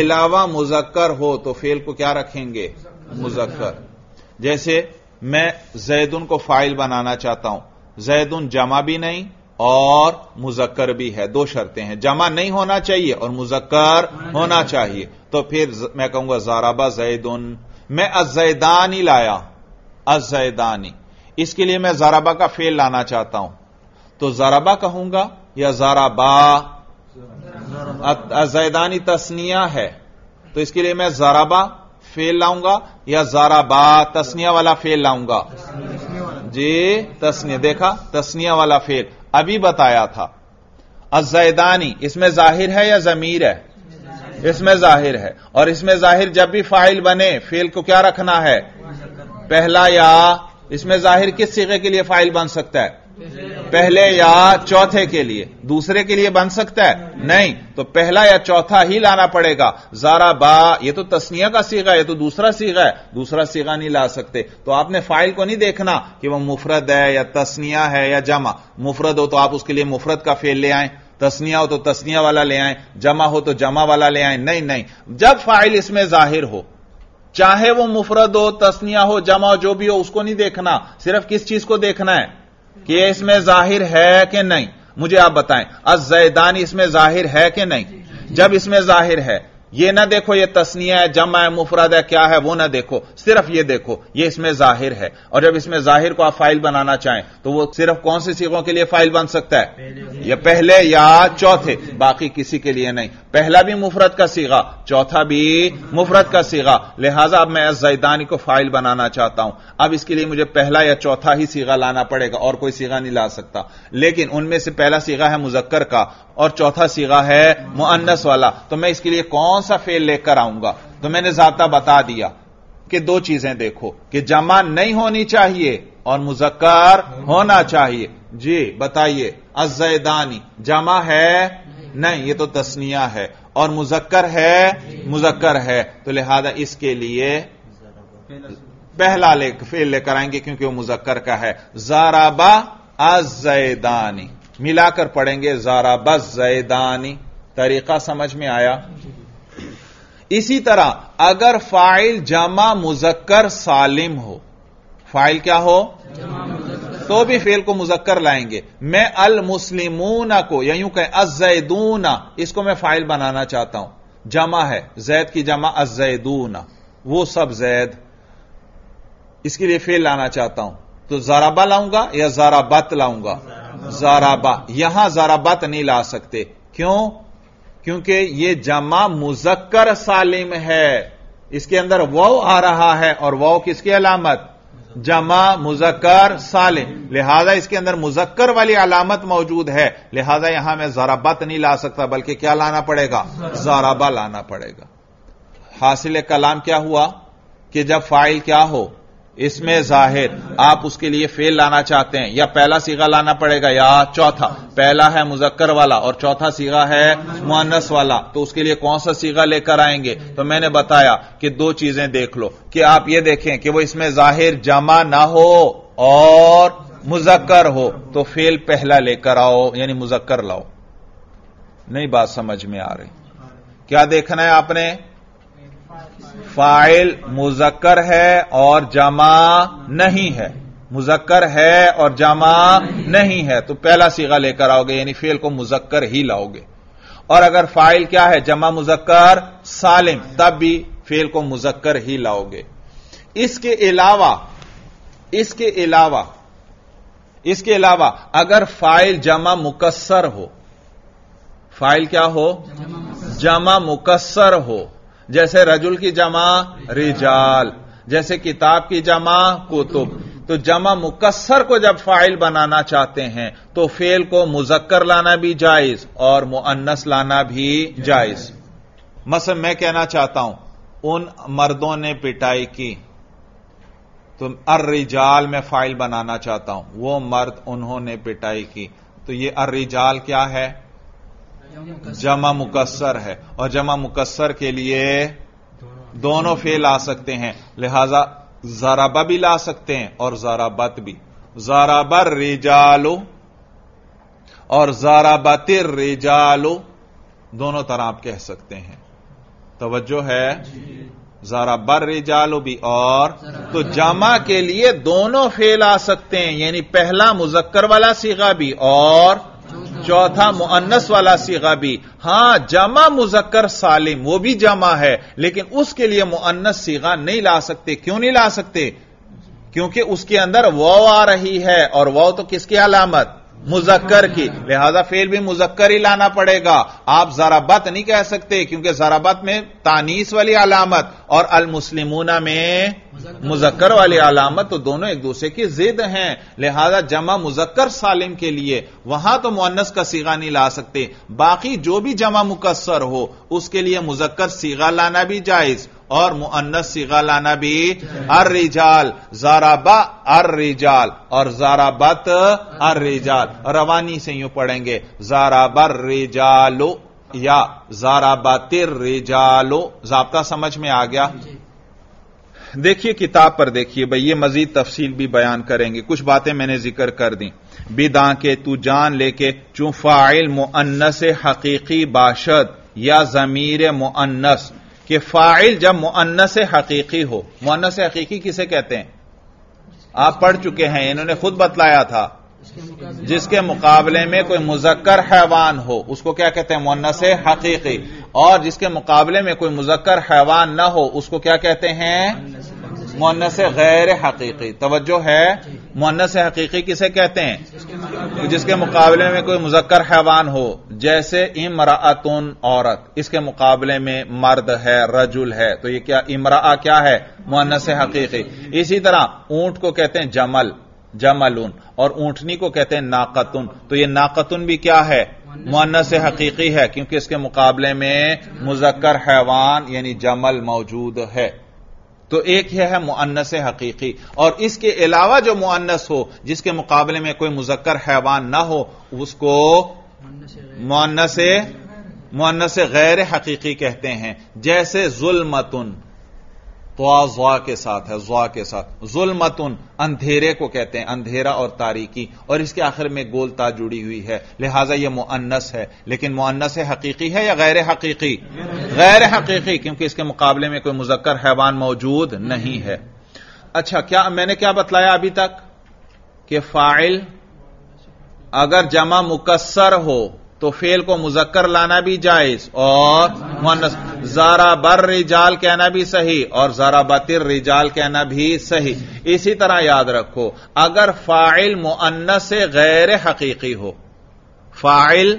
इलावा मुजक्कर हो तो फेल को क्या रखेंगे? मुजक्कर। जैसे मैं जैदुन को फाइल बनाना चाहता हूं, जैदुन जमा भी नहीं और मुजक्कर भी है, दो शर्तें हैं, जमा नहीं होना चाहिए और मुजक्कर होना चाहिए। तो फिर मैं कहूंगा जाराबा जैदुन। मैं अज़ैदानी लाया, अज़ैदानी। इसके लिए मैं जाराबा का फेल लाना चाहता हूं तो जाराबा कहूंगा या जाराबा? अज़ैदानी तस्निया है तो इसके लिए मैं जाराबा फेल लाऊंगा या जाराबा तस्निया वाला फेल लाऊंगा? जी तस्निया, देखा तस्निया वाला फेल अभी बताया था। अज़ैदानी इसमें जाहिर है या जमीर है? इसमें जाहिर है। और इसमें जाहिर जब भी फाइल बने फेल को क्या रखना है? पहला या। इसमें जाहिर किस सीगे के लिए फाइल बन सकता है? पहले या चौथे के लिए। दूसरे के लिए बन सकता है? नहीं। तो पहला या चौथा ही लाना पड़ेगा। जारा बा ये तो तस्निया का सीगा, ये तो दूसरा सीगा है, दूसरा सीगा नहीं ला सकते। तो आपने फाइल को नहीं देखना कि वह मुफरद है या तस्निया है या जमा। मुफरद हो तो आप उसके लिए मुफरद का फेल ले आए, तस्निया हो तो तस्निया वाला ले आए, जमा हो तो जमा वाला ले आए। नहीं नहीं, जब फाइल इसमें जाहिर हो चाहे वो मुफरद हो तस्निया हो जमा हो जो भी हो उसको नहीं देखना। सिर्फ किस चीज को देखना है कि इसमें जाहिर है कि नहीं। मुझे आप बताएं अज़ैदानी इसमें जाहिर है कि नहीं? जब इसमें जाहिर है ये ना देखो ये तस्निया है जमा है मुफरद है क्या है वो ना देखो, सिर्फ ये देखो ये इसमें जाहिर है। और जब इसमें जाहिर को आप फाइल बनाना चाहें तो वो सिर्फ कौन से सीगों के लिए फाइल बन सकता है? ये पहले या चौथे, बाकी किसी के लिए नहीं। पहला भी मुफरद का सीगा, चौथा भी मुफरद का सीगा। लिहाजा अब मैं अज़ैदानी को फाइल बनाना चाहता हूं। अब इसके लिए मुझे पहला या चौथा ही सीगा लाना पड़ेगा और कोई सीगा नहीं ला सकता। लेकिन उनमें से पहला सीगा है मुजक्कर का और चौथा सीगा है मुअन्नस वाला, तो मैं इसके लिए कौन सा फेल लेकर आऊंगा? तो मैंने ज़ाब्ता बता दिया कि दो चीजें देखो कि जमा नहीं होनी चाहिए और मुजक्कर होना चाहिए। जी बताइए अज़ैदानी जमा है? नहीं, ये तो तस्निया है। और मुजक्कर है? मुजक्कर है। तो लिहाजा इसके लिए पहला फेल लेकर आएंगे क्योंकि वो मुजक्कर का है। जाराबा अज़ैदानी मिलाकर पढ़ेंगे जाराबा ज़ैदानी। तरीका समझ में आया? इसी तरह अगर फाइल जमा मुजक्कर सालिम हो, फाइल क्या हो, तो भी फेल को मुजक्कर लाएंगे। मैं अल मुस्लिमूना को या यूं कहें अज़ैदूना, इसको मैं फाइल बनाना चाहता हूं, जमा है जैद की जमा अज़ैदूना, वो सब जैद। इसके लिए फेल लाना चाहता हूं तो जाराबा लाऊंगा या जाराबात लाऊंगा? जाराबा। यहां जाराबात नहीं ला सकते। क्यों? क्योंकि यह जमा मुजक्कर सालिम है, इसके अंदर वाव आ रहा है और वाव किसकी अलामत? जमा मुजक्कर सालेह, लिहाजा इसके अंदर मुजक्कर वाली अलामत मौजूद है, लिहाजा यहां मैं ज़रबत नहीं ला सकता, बल्कि क्या लाना पड़ेगा, ज़रबा लाना पड़ेगा। हासिल कलाम क्या हुआ कि जब फाइल क्या हो इसमें जाहिर, आप उसके लिए फेल लाना चाहते हैं, या पहला सीगा लाना पड़ेगा या चौथा। पहला है मुजक्कर वाला और चौथा सीगा है मुअन्नस वाला, तो उसके लिए कौन सा सीगा लेकर आएंगे? तो मैंने बताया कि दो चीजें देख लो, कि आप यह देखें कि वो इसमें जाहिर जमा ना हो और मुजक्कर हो, तो फेल पहला लेकर आओ यानी मुजक्कर लाओ। नहीं बात समझ में आ रही? क्या देखना है आपने? फाइल मुजक्कर है और जमा नहीं है, मुजक्कर है और जमा नहीं है, तो पहला सीगा लेकर आओगे यानी फेल को मुजक्कर ही लाओगे। और अगर फाइल क्या है जमा मुजक्कर सालिम, तब भी फेल को मुजक्कर ही लाओगे। इसके अलावा अगर फाइल जमा मुकस्सर हो, फाइल क्या हो जमा मुकस्सर हो, जैसे रजुल की जमा रिजाल, जैसे किताब की जमा कुतुब, तो जमा मुकस्सर को जब फाइल बनाना चाहते हैं तो फेल को मुजक्कर लाना भी जायज और मुअन्नस लाना भी जायज। मसलन मैं कहना चाहता हूं उन मर्दों ने पिटाई की, तो अर रिजाल में फाइल बनाना चाहता हूं, वो मर्द उन्होंने पिटाई की, तो ये अर रिजाल क्या है जमा मुकस्सर है, और जमा मुकस्सर के लिए दोनों फेल आ सकते हैं, लिहाजा ज़रबा भी ला सकते हैं और ज़रबत भी। ज़रबर रिजालो और ज़रबतिर रिजालो दोनों तरह आप कह सकते हैं। तवज्जो है, ज़रबर रिजालो भी और, तो जमा के लिए दोनों फेल आ सकते हैं, यानी पहला मुजक्कर वाला सीगा भी और चौथा मुअन्नस वाला सीगा भी। हां जमा मुजक्कर सालिम वो भी जमा है, लेकिन उसके लिए मुअन्नस सीगा नहीं ला सकते। क्यों नहीं ला सकते? क्योंकि उसके अंदर वाव आ रही है और वाव तो किसकी अलामत मुजक्कर की, लिहाजा फेल भी मुजक्कर ही लाना पड़ेगा। आप ज़रबत नहीं कह सकते क्योंकि ज़रबत में तानीस वाली अलामत और अल मुस्लिमूना में मुजक्कर वाली अलामत, तो दोनों एक दूसरे की जिद हैं। लिहाजा जमा मुजक्कर सालिम के लिए वहां तो मुअन्नस का सीगा नहीं ला सकते। बाकी जो भी जमा मुकस्सर हो उसके लिए मुजक्कर सीगा लाना भी जायज और मुअन्नस सीगा लाना भी। अर रिजाल ज़रबा अर रिजाल और ज़रबत अर रिजाल, रवानी से यूं पढ़ेंगे ज़रबर रिजालो या ज़रबतिर रिजालो। ज़ाब्ता समझ में आ गया? देखिए किताब पर देखिए भाई, ये मजीद तफसील भी बयान करेंगे। कुछ बातें मैंने जिक्र कर दी। बिदा के तू जान लेके चूं फाइल मुअन्नस हकीकी बाशद या ज़मीर मुअन्नस, कि फाइल जब मुअन्नस हकीकी हो। मुअन्नस हकीकी किसे कहते हैं? आप पढ़ चुके हैं, इन्होंने खुद बतलाया था, जिसके मुकाबले में कोई मुजक्कर हैवान हो उसको क्या कहते हैं? मुअन्नस हकीकी। और जिसके मुकाबले में कोई मुजक्कर हैवान ना हो उसको क्या कहते हैं? मुअन्नस गैर हकीकी। तवज्जो है, मुअन्नस हकीकी किसे कहते हैं? जिसके मुकाबले में कोई मुजक्कर हैवान हो, जैसे इमराअतुन औरत, इसके मुकाबले में मर्द है रजुल है, तो ये क्या इमराअ क्या है? मुअन्नस हकीकी। इसी तरह ऊंट को कहते हैं जमल जमलून, और ऊंटनी को कहते हैं नाकतुन, तो ये नाकतुन भी क्या है? मुअन्नस हकीकी है, क्योंकि इसके मुकाबले में मुजक्कर हैवान यानी जमल मौजूद है। तो एक यह है मुअन्नस हकीकी, और इसके अलावा जो मुअन्नस हो जिसके मुकाबले में कोई मुजक्कर हैवान ना हो उसको मुअन्नस गैर हकीकी कहते हैं। जैसे जुल्मतुन, तो ज़ा के साथ है, ज़ा के साथ जुल्मतुन अंधेरे को कहते हैं, अंधेरा और तारीकी, और इसके आखिर में गोल ता जुड़ी हुई है, लिहाजा यह मुअन्नस है। लेकिन मुअन्नस हकीकी है या गैर हकीकी? गैर हकीकी, क्योंकि इसके मुकाबले में कोई मुजक्कर हैवान मौजूद नहीं है। अच्छा, क्या मैंने क्या बतलाया अभी तक? कि फाइल अगर जमा मुकस्सर हो तो फेल को मुजक्कर लाना भी जायज और मुअन्नस। ज़रबर रिजाल कहना भी सही और ज़रबतिर रिजाल कहना भी सही। इसी तरह याद रखो, अगर फाइल मुअन्नस गैर हकीकी हो फाइल,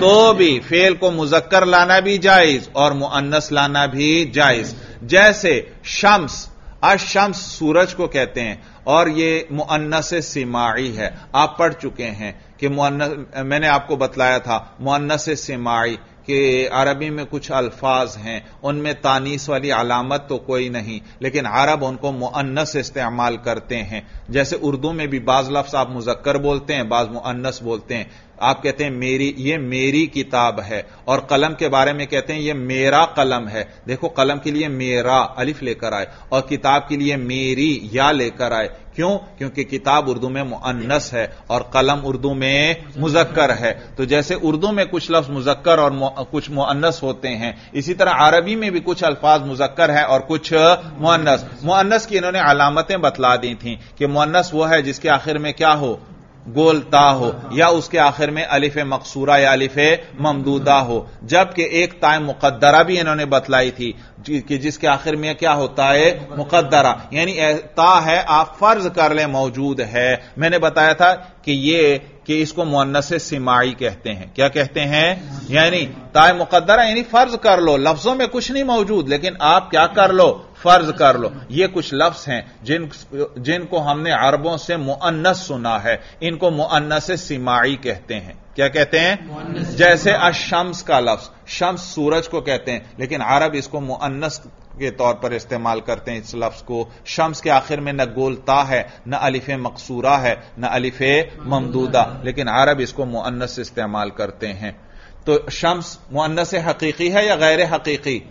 तो भी फेल को मुजक्कर लाना भी जायज और मुअन्नस लाना भी जायज। जैसे शम्स, अश-शम्स सूरज को कहते हैं और यह मुअन्नस सिमाई है। आप पढ़ चुके हैं कि मैंने आपको बतलाया था मुअन्नस सिमाई कि अरबी में कुछ अल्फाज हैं उनमें तानीस वाली अलामत तो कोई नहीं, लेकिन अरब उनको मुअन्नस इस्तेमाल करते हैं। जैसे उर्दू में भी बाज लफ्ज आप मुजक्कर बोलते हैं, बाज मुअन्नस बोलते हैं। आप कहते हैं मेरी, ये मेरी किताब है, और कलम के बारे में कहते हैं ये मेरा कलम है। देखो कलम के लिए मेरा अलिफ लेकर आए और किताब के लिए मेरी या लेकर आए, क्यों? क्योंकि किताब उर्दू में मुअन्नस है और कलम उर्दू में मुजक्कर है। तो जैसे उर्दू में कुछ लफ्ज मुजक्कर और कुछ मुअन्नस होते हैं, इसी तरह अरबी में भी कुछ अल्फाज मुजक्कर है और कुछ मुअन्नस। मुअन्नस की इन्होंने अलामतें बतला दी थी कि मुअन्नस वो है जिसके आखिर में क्या हो, गोल ता हो, या उसके आखिर में अलिफ मकसूरा या अलिफ ममदूदा हो। जबकि एक ताए मुकद्दरा भी इन्होंने बतलाई थी कि जिसके आखिर में क्या होता है, मुकद्दरा, यानी ता है आप फर्ज कर लें मौजूद है। मैंने बताया था कि ये कि इसको मुअन्नस सिमाई कहते हैं। क्या कहते हैं? यानी ताए मुकद्दरा यानी फर्ज कर लो, लफ्जों में कुछ नहीं मौजूद लेकिन आप क्या कर लो, फर्ज कर लो। ये कुछ लफ्ज हैं जिनको हमने अरबों से मुअन्नस सुना है, इनको मुअन्नस सिमाई कहते हैं। क्या कहते हैं? जैसे अश-शम्स का लफ्ज, शम्स सूरज को कहते हैं, लेकिन अरब इसको मुअन्नस के तौर पर इस्तेमाल करते हैं इस लफ्ज को। शम्स के आखिर में न गोलता है, न अलिफ मकसूरा है, न अलिफ ममदूदा, लेकिन अरब इसको मुअन्नस इस्तेमाल करते हैं। तो शम्स मुअन्नस हकीकी है या गैर हकीकी?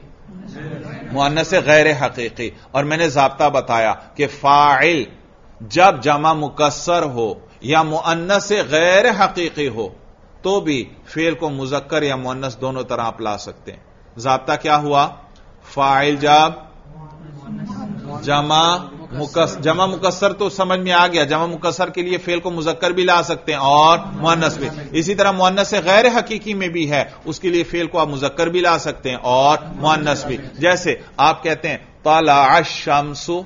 मुअन्नस गैर हकीकी। और मैंने ज़ाब्ता बताया कि फाइल जब जमा मुकस्सर हो या मुअन्नस गैर हकीकी हो तो भी फेल को मुजक्कर या मुअन्नस दोनों तरह आप ला सकते हैं। ज़ाब्ता क्या हुआ? फाइल जब जमा मुकस्सर तो समझ में आ गया, जमा मुकस्सर के लिए फेल को मुजक्कर भी ला सकते हैं और मुअन्नस भी। इसी तरह मुअन्नस गैर हकीकी में भी है, उसके लिए फेल को आप मुजक्कर भी ला सकते हैं और मुअन्नस भी। जैसे आप कहते हैं तला अश-शम्सु,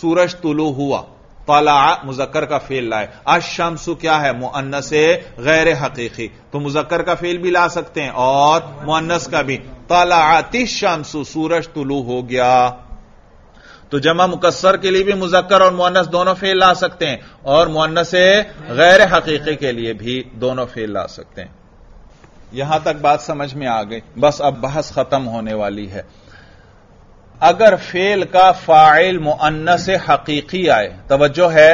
सूरज तुलू हुआ। तला मुजक्कर का फेल लाए, अश-शम्सु क्या है, मुअन्नस गैर हकीकी, तो मुजक्कर का फेल भी ला सकते हैं और मुअन्नस का भी। तलाअतिश-शम्सु, सूरज तुलू हो गया, तो जमा मुकस्सर के लिए भी मुजक्कर और मुअन्नस दोनों फेल ला सकते हैं और मुअन्नस गैर हकीकी के लिए भी दोनों फेल ला सकते हैं। यहां तक बात समझ में आ गई, बस अब बहस खत्म होने वाली है। अगर फेल का फाइल मुअन्नस हकीकी आए, तवज्जो है,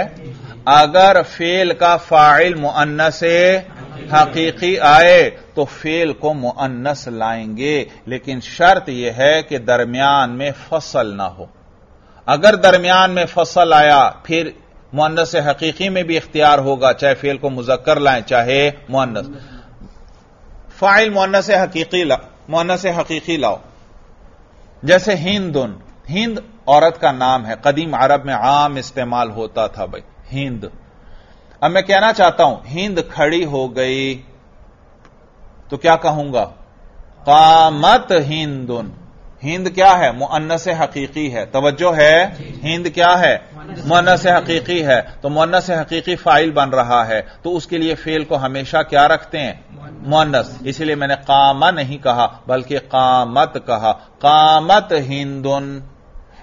अगर फेल का फाइल मुअन्नस हकीकी आए तो फेल को मुअन्नस लाएंगे, लेकिन शर्त यह है कि दरमियान में फसल ना हो। अगर दरमियान में फसल आया फिर मुअन्नस हकीकी में भी इख्तियार होगा, चाहे फेल को मुजक्कर लाएं चाहे मुअन्नस। फाइल मुअन्नस हकीकी लाओ। जैसे हिंदुन, हिंद औरत का नाम है, कदीम अरब में आम इस्तेमाल होता था भाई हिंद। अब मैं कहना चाहता हूं हिंद खड़ी हो गई तो क्या कहूंगा? कामत हिंदुन। हिंद क्या है? मुअन्नस हकीकी है। तवज्जो है, हिंद क्या है? मुअन्नस हकीकी है। तो मुअन्नस हकीकी फाइल बन रहा है तो उसके लिए फेल को हमेशा क्या रखते हैं? मुअन्नस। इसलिए मैंने कामा नहीं कहा बल्कि कामत कहा, कामत हिंदुन।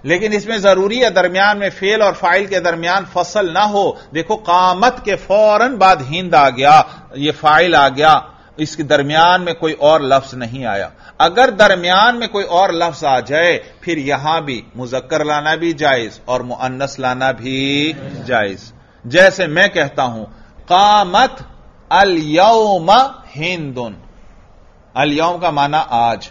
लेकिन इसमें जरूरी है दरमियान में फेल और फाइल के दरमियान फसल ना हो। देखो कामत के फौरन बाद हिंद आ गया, ये फाइल आ गया, इसके दरमियान में कोई और लफ्ज नहीं आया। अगर दरमियान में कोई और लफ्ज आ जाए फिर यहां भी मुजक्कर लाना भी जायज और मुअन्नस लाना भी जायज। जैसे मैं कहता हूं कामत अल-यौम हिंदुन, अल-यौम का माना आज,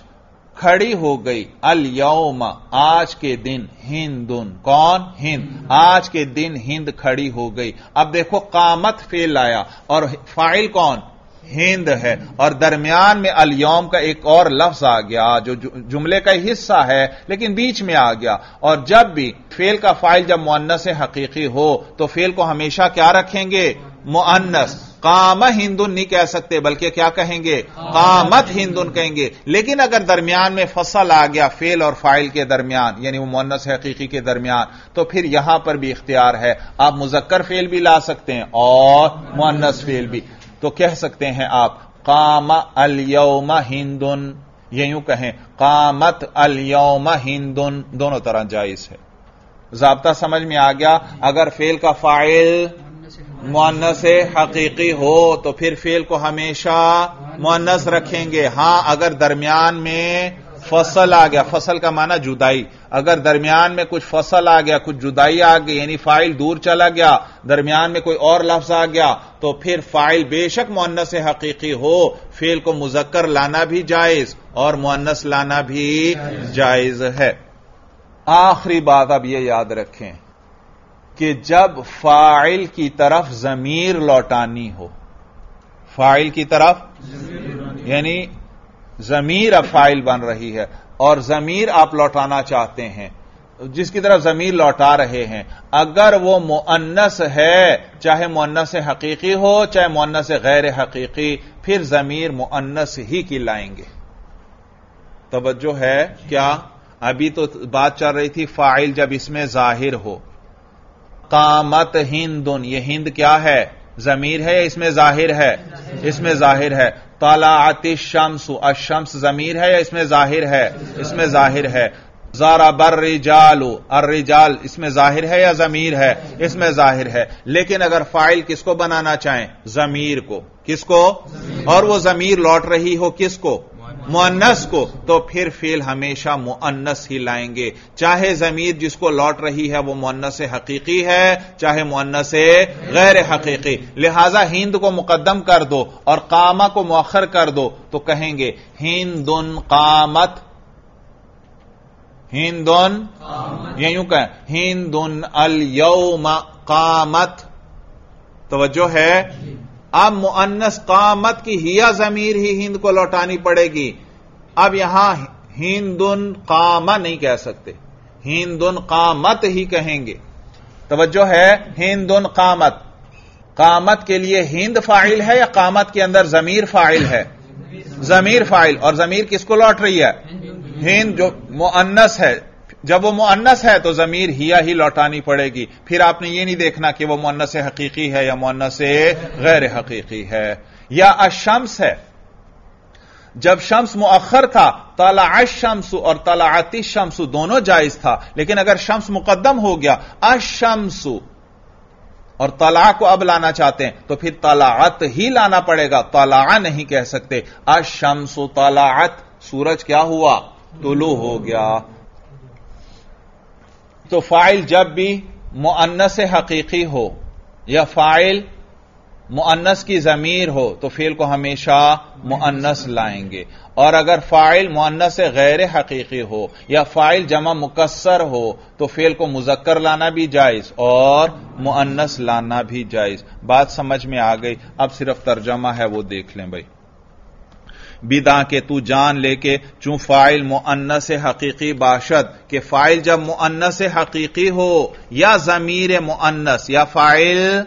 खड़ी हो गई अल-यौम आज के दिन हिंदुन, कौन? हिंद। आज के दिन हिंद खड़ी हो गई। अब देखो कामत फेल आया और फाइल कौन? हिंद है, और दरमियान में अल-यौम का एक और लफ्ज आ गया जो जुमले का हिस्सा है लेकिन बीच में आ गया। और जब भी फेल का फाइल जब मुअन्नस हकीकी हो तो फेल को हमेशा क्या रखेंगे? मुअन्नस। काम हिंदुन नहीं कह सकते बल्कि क्या कहेंगे? कामत हिंदुन कहेंगे। लेकिन अगर दरमियान में फसल आ गया फेल और फाइल के दरमियान, यानी वो मुअन्नस हकीकी के दरमियान, तो फिर यहां पर भी इख्तियार है, आप मुजक्कर फेल भी ला सकते हैं और मुअन्नस फेल भी। तो कह सकते हैं आप काम अल-यौम हिंदुन, ये यूं कहें कामत अल-यौम हिंदुन, दोनों तरह जायज है। ज़ाब्ता समझ में आ गया। अगर फेल का फाइल मुअन्नस हकीकी हो तो फिर फेल को हमेशा मुअन्नस रखेंगे। हां अगर दरमियान में फसल आ गया, फसल का माना जुदाई, अगर दरमियान में कुछ फसल आ गया, कुछ जुदाई आ गई, यानी फाइल दूर चला गया, दरमियान में कोई और लफ्ज आ गया, तो फिर फाइल बेशक मुअन्नस हकीकी हो, फेल को मुज़क्कर लाना भी जायज और मुअन्नस लाना भी जायज है। आखिरी बात अब यह याद रखें कि जब फाइल की तरफ जमीर लौटानी हो, फाइल की तरफ यानी जमीर अब फाइल बन रही है और जमीर आप लौटाना चाहते हैं, जिसकी तरफ जमीर लौटा रहे हैं, अगर वो मुअन्नस है, चाहे मुअन्नस हकीकी हो चाहे मुअन्नस गैर हकीकी, फिर जमीर मुअन्नस ही की लाएंगे। तवज्जो है क्या? अभी तो बात चल रही थी फाइल जब इसमें जाहिर हो। कामत हिंदुन, ये हिंद क्या है? जमीर है या इसमें जाहिर है? इसमें जाहिर है। तलाअत शम्सु, अशम्स जमीर है या इसमें जाहिर है? इसमें जाहिर है। ज़रबर रिजालु, अर्रिजाल इसमें जाहिर है या जमीर है? इसमें जाहिर है। लेकिन अगर फाइल किसको बनाना चाहें? जमीर को। किसको? और वो जमीर लौट रही हो किसको? मुअन्नस को, तो फिर फेल हमेशा मुअन्नस ही लाएंगे, चाहे जमीर जिसको लौट रही है वो मुअन्नस हकीकी है चाहे मुअन्नस गैर हकीकी। लिहाजा हिंद को मुकद्दम कर दो और कामा को मुअख्खर कर दो, तो कहेंगे हिंदुन कामत, हिंदुन, ये यूं कहें हिंदुन अल यौम कामत। तवज्जो है, अब मुअन्नस कामत की हिया जमीर ही हिंद को लौटानी पड़ेगी। अब यहां हिंदुन कामा नहीं कह सकते, हिंदुन कामत ही कहेंगे। तवज्जो है, हिंदुन कामत, कामत के लिए हिंद फाइल है या कामत के अंदर जमीर फाइल है? जमीर फाइल, और जमीर किसको लौट रही है? हिंद, जो मुअन्नस है। जब वो मुअन्नस है तो जमीर हिया ही लौटानी पड़ेगी, फिर आपने ये नहीं देखना कि वो मुअन्नस हकीकी है या मुअन्नस गैर हकीकी है। या अशम्स है, जब शम्स मुअख्खर था, तलाअश शम्सु और तलाअति शम्सु दोनों जायज था, लेकिन अगर शम्स मुकद्दम हो गया अशम्सु और तला को अब लाना चाहते हैं तो फिर तलाअत ही लाना पड़ेगा, तला नहीं कह सकते। अशम्सु तलाअत, सूरज क्या हुआ? तुलू हो गया। तो फाइल जब भी मुअन्नस हकीकी हो या फाइल मुअन्नस की जमीर हो तो फेल को हमेशा मुअन्नस लाएंगे, और अगर फाइल मुअन्नस गैर हकीकी हो या फाइल जमा मुकस्सर हो तो फेल को मुज़क्कर लाना भी जायज और मुअन्नस लाना भी जायज। बात समझ में आ गई। अब सिर्फ तर्जमा है वो देख लें भाई। बिदा के तू जान लेके चूं फाइल मुअन्नस हकीकी बाशद, के फाइल जब मुअन्नस हकीकी हो या जमीर मुअन्नस या फाइल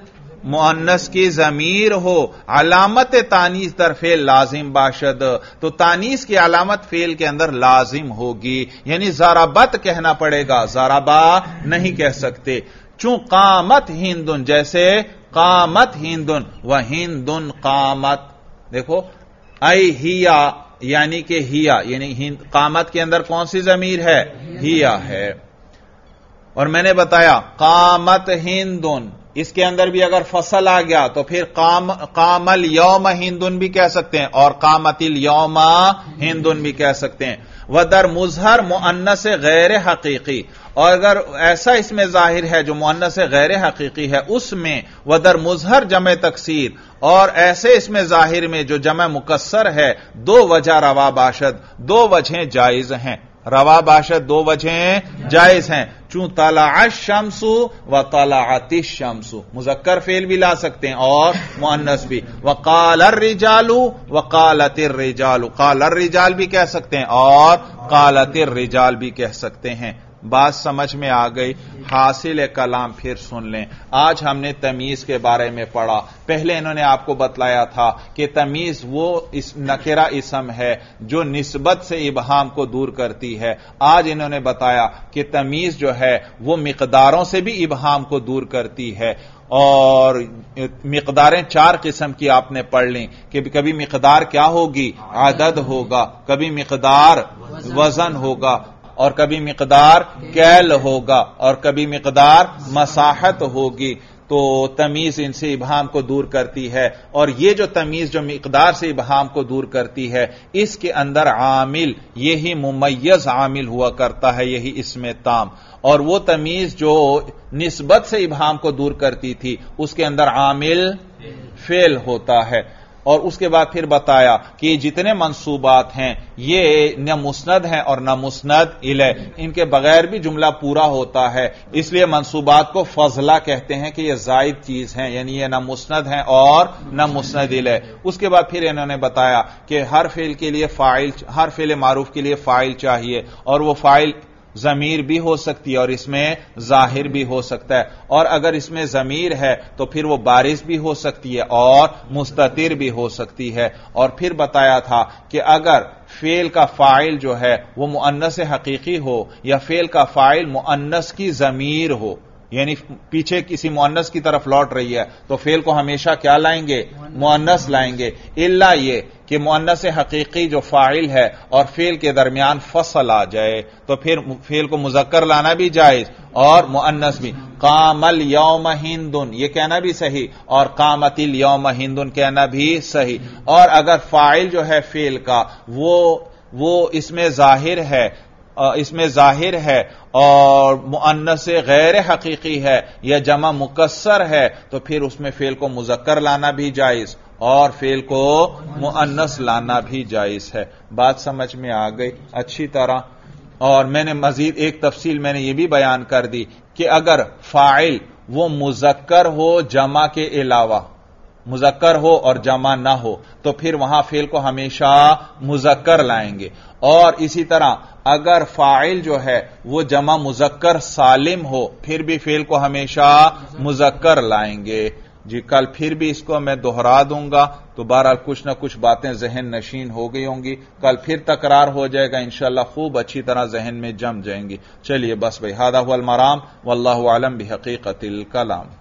मुअन्नस की जमीर हो, अलामत तानीस दर फेल लाजिम बाशद, तो तानीस की अलामत फेल के अंदर लाजिम होगी, यानी ज़रबत कहना पड़ेगा, ज़रबा नहीं कह सकते। चूं कामत हिंदुन, जैसे कामत हिंदुन व हिंदुन कामत, देखो आई हिया यानी के हिया, यानी हिंद कामत के अंदर कौन सी जमीर है? हिया है। और मैंने बताया कामत हिंदुन, इसके अंदर भी अगर फसल आ गया तो फिर कामल यौम हिंदुन भी कह सकते हैं और कामतिल यौमा हिंदुन भी कह सकते हैं। वदर मुजहर मुअन्नस गैर हकीकी, और अगर ऐसा इसमें जाहिर है जो मुअन्नस गैर हकीकी है उसमें वदर मुजहर जमे तकसीर, और ऐसे इसमें जाहिर में जो जमे मुकस्सर है, दो वजह रवा बाशद, दो वजहें जायज हैं। रवा बाशद दो वजहें जायज हैं। चूं तलाअश शम्सु व तलाअतिश शम्सु, मुज़क्कर फेल भी ला सकते हैं और मुअन्नस भी। वकालर रिजालु व कालतिर रिजालु, कालर रिजाल भी कह सकते हैं और कालतिर रिजाल भी कह सकते हैं। बात समझ में आ गई। हासिल कलाम फिर सुन लें। आज हमने तमीज के बारे में पढ़ा। पहले इन्होंने आपको बतलाया था कि तमीज वो इस नकेरा इसम है जो निस्बत से इबहाम को दूर करती है। आज इन्होंने बताया कि तमीज जो है वो मिकदारों से भी इबहाम को दूर करती है, और मिकदारें चार किस्म की आपने पढ़ ली कि कभी मिकदार क्या होगी? आदद होगा, कभी मिकदार वजन होगा, और कभी मिकदार कैल होगा और कभी मिकदार मसाहत होगी। तो तमीज इनसे इबहाम को दूर करती है। और ये जो तमीज जो मिकदार से इबहाम को दूर करती है, इसके अंदर आमिल यही मुमय्यज़ आमिल हुआ करता है, यही इसमें ताम। और वो तमीज जो निस्बत से इबहाम को दूर करती थी, उसके अंदर आमिल फेल होता है। और उसके बाद फिर बताया कि जितने मंसूबात हैं ये न मुस्नद हैं और न मुस्नद इलैह, इनके बगैर भी जुमला पूरा होता है। इसलिए मंसूबात को फजला कहते हैं कि ये जायद चीज हैं, यानी ये न मुस्नद हैं और न मुस्नद इलैह। उसके बाद फिर इन्होंने बताया कि हर फेल के लिए फाइल, हर फेल मारूफ के लिए फाइल चाहिए, और वो फाइल जमीर भी हो सकती है और इसमें जाहिर भी हो सकता है। और अगर इसमें जमीर है तो फिर वो बारिश भी हो सकती है और मुस्ततिर भी हो सकती है। और फिर बताया था कि अगर फेल का फाइल जो है वो मुअन्नस हकीकी हो या फेल का फाइल मुअन्नस की जमीर हो, यानी पीछे किसी मुअन्नस की तरफ लौट रही है, तो फेल को हमेशा क्या लाएंगे? मुअन्नस लाएंगे। इल्ला ये कि मुअन्नस हकीकी जो फाइल है और फेल के दरमियान फसल आ जाए तो फिर फेल को मुजक्कर लाना भी जायज और मुअन्नस भी। कामल यौम हिंदुन ये कहना भी सही और कामतिल यौम हिंदुन कहना भी सही। और अगर फाइल जो है फेल का वो इसमें जाहिर है, और मुअन्नस गैर हकीकी है या जमा मुकस्सर है, तो फिर उसमें फेल को मुजक्कर लाना भी जायज और फेल को मुअन्नस लाना भी जायज है। बात समझ में आ गई अच्छी तरह। और मैंने मजीद एक तफसील मैंने ये भी बयान कर दी कि अगर फाइल वो मुजक्कर हो जमा के अलावा, मुजक्कर हो और जमा ना हो, तो फिर वहां फेल को हमेशा मुजक्कर लाएंगे। और इसी तरह अगर फाइल जो है वो जमा मुजक्कर सालिम हो, फिर भी फेल को हमेशा मुजक्कर लाएंगे। जी कल फिर भी इसको मैं दोहरा दूंगा, तो बहरहाल कुछ ना कुछ बातें जहन नशीन हो गई होंगी। कल फिर तकरार हो जाएगा इंशाअल्लाह, खूब अच्छी तरह जहन में जम जाएंगी। चलिए बस भाई, हादा हुवल मराम, वल्लाहु आलम बिहकीकतिल कलाम।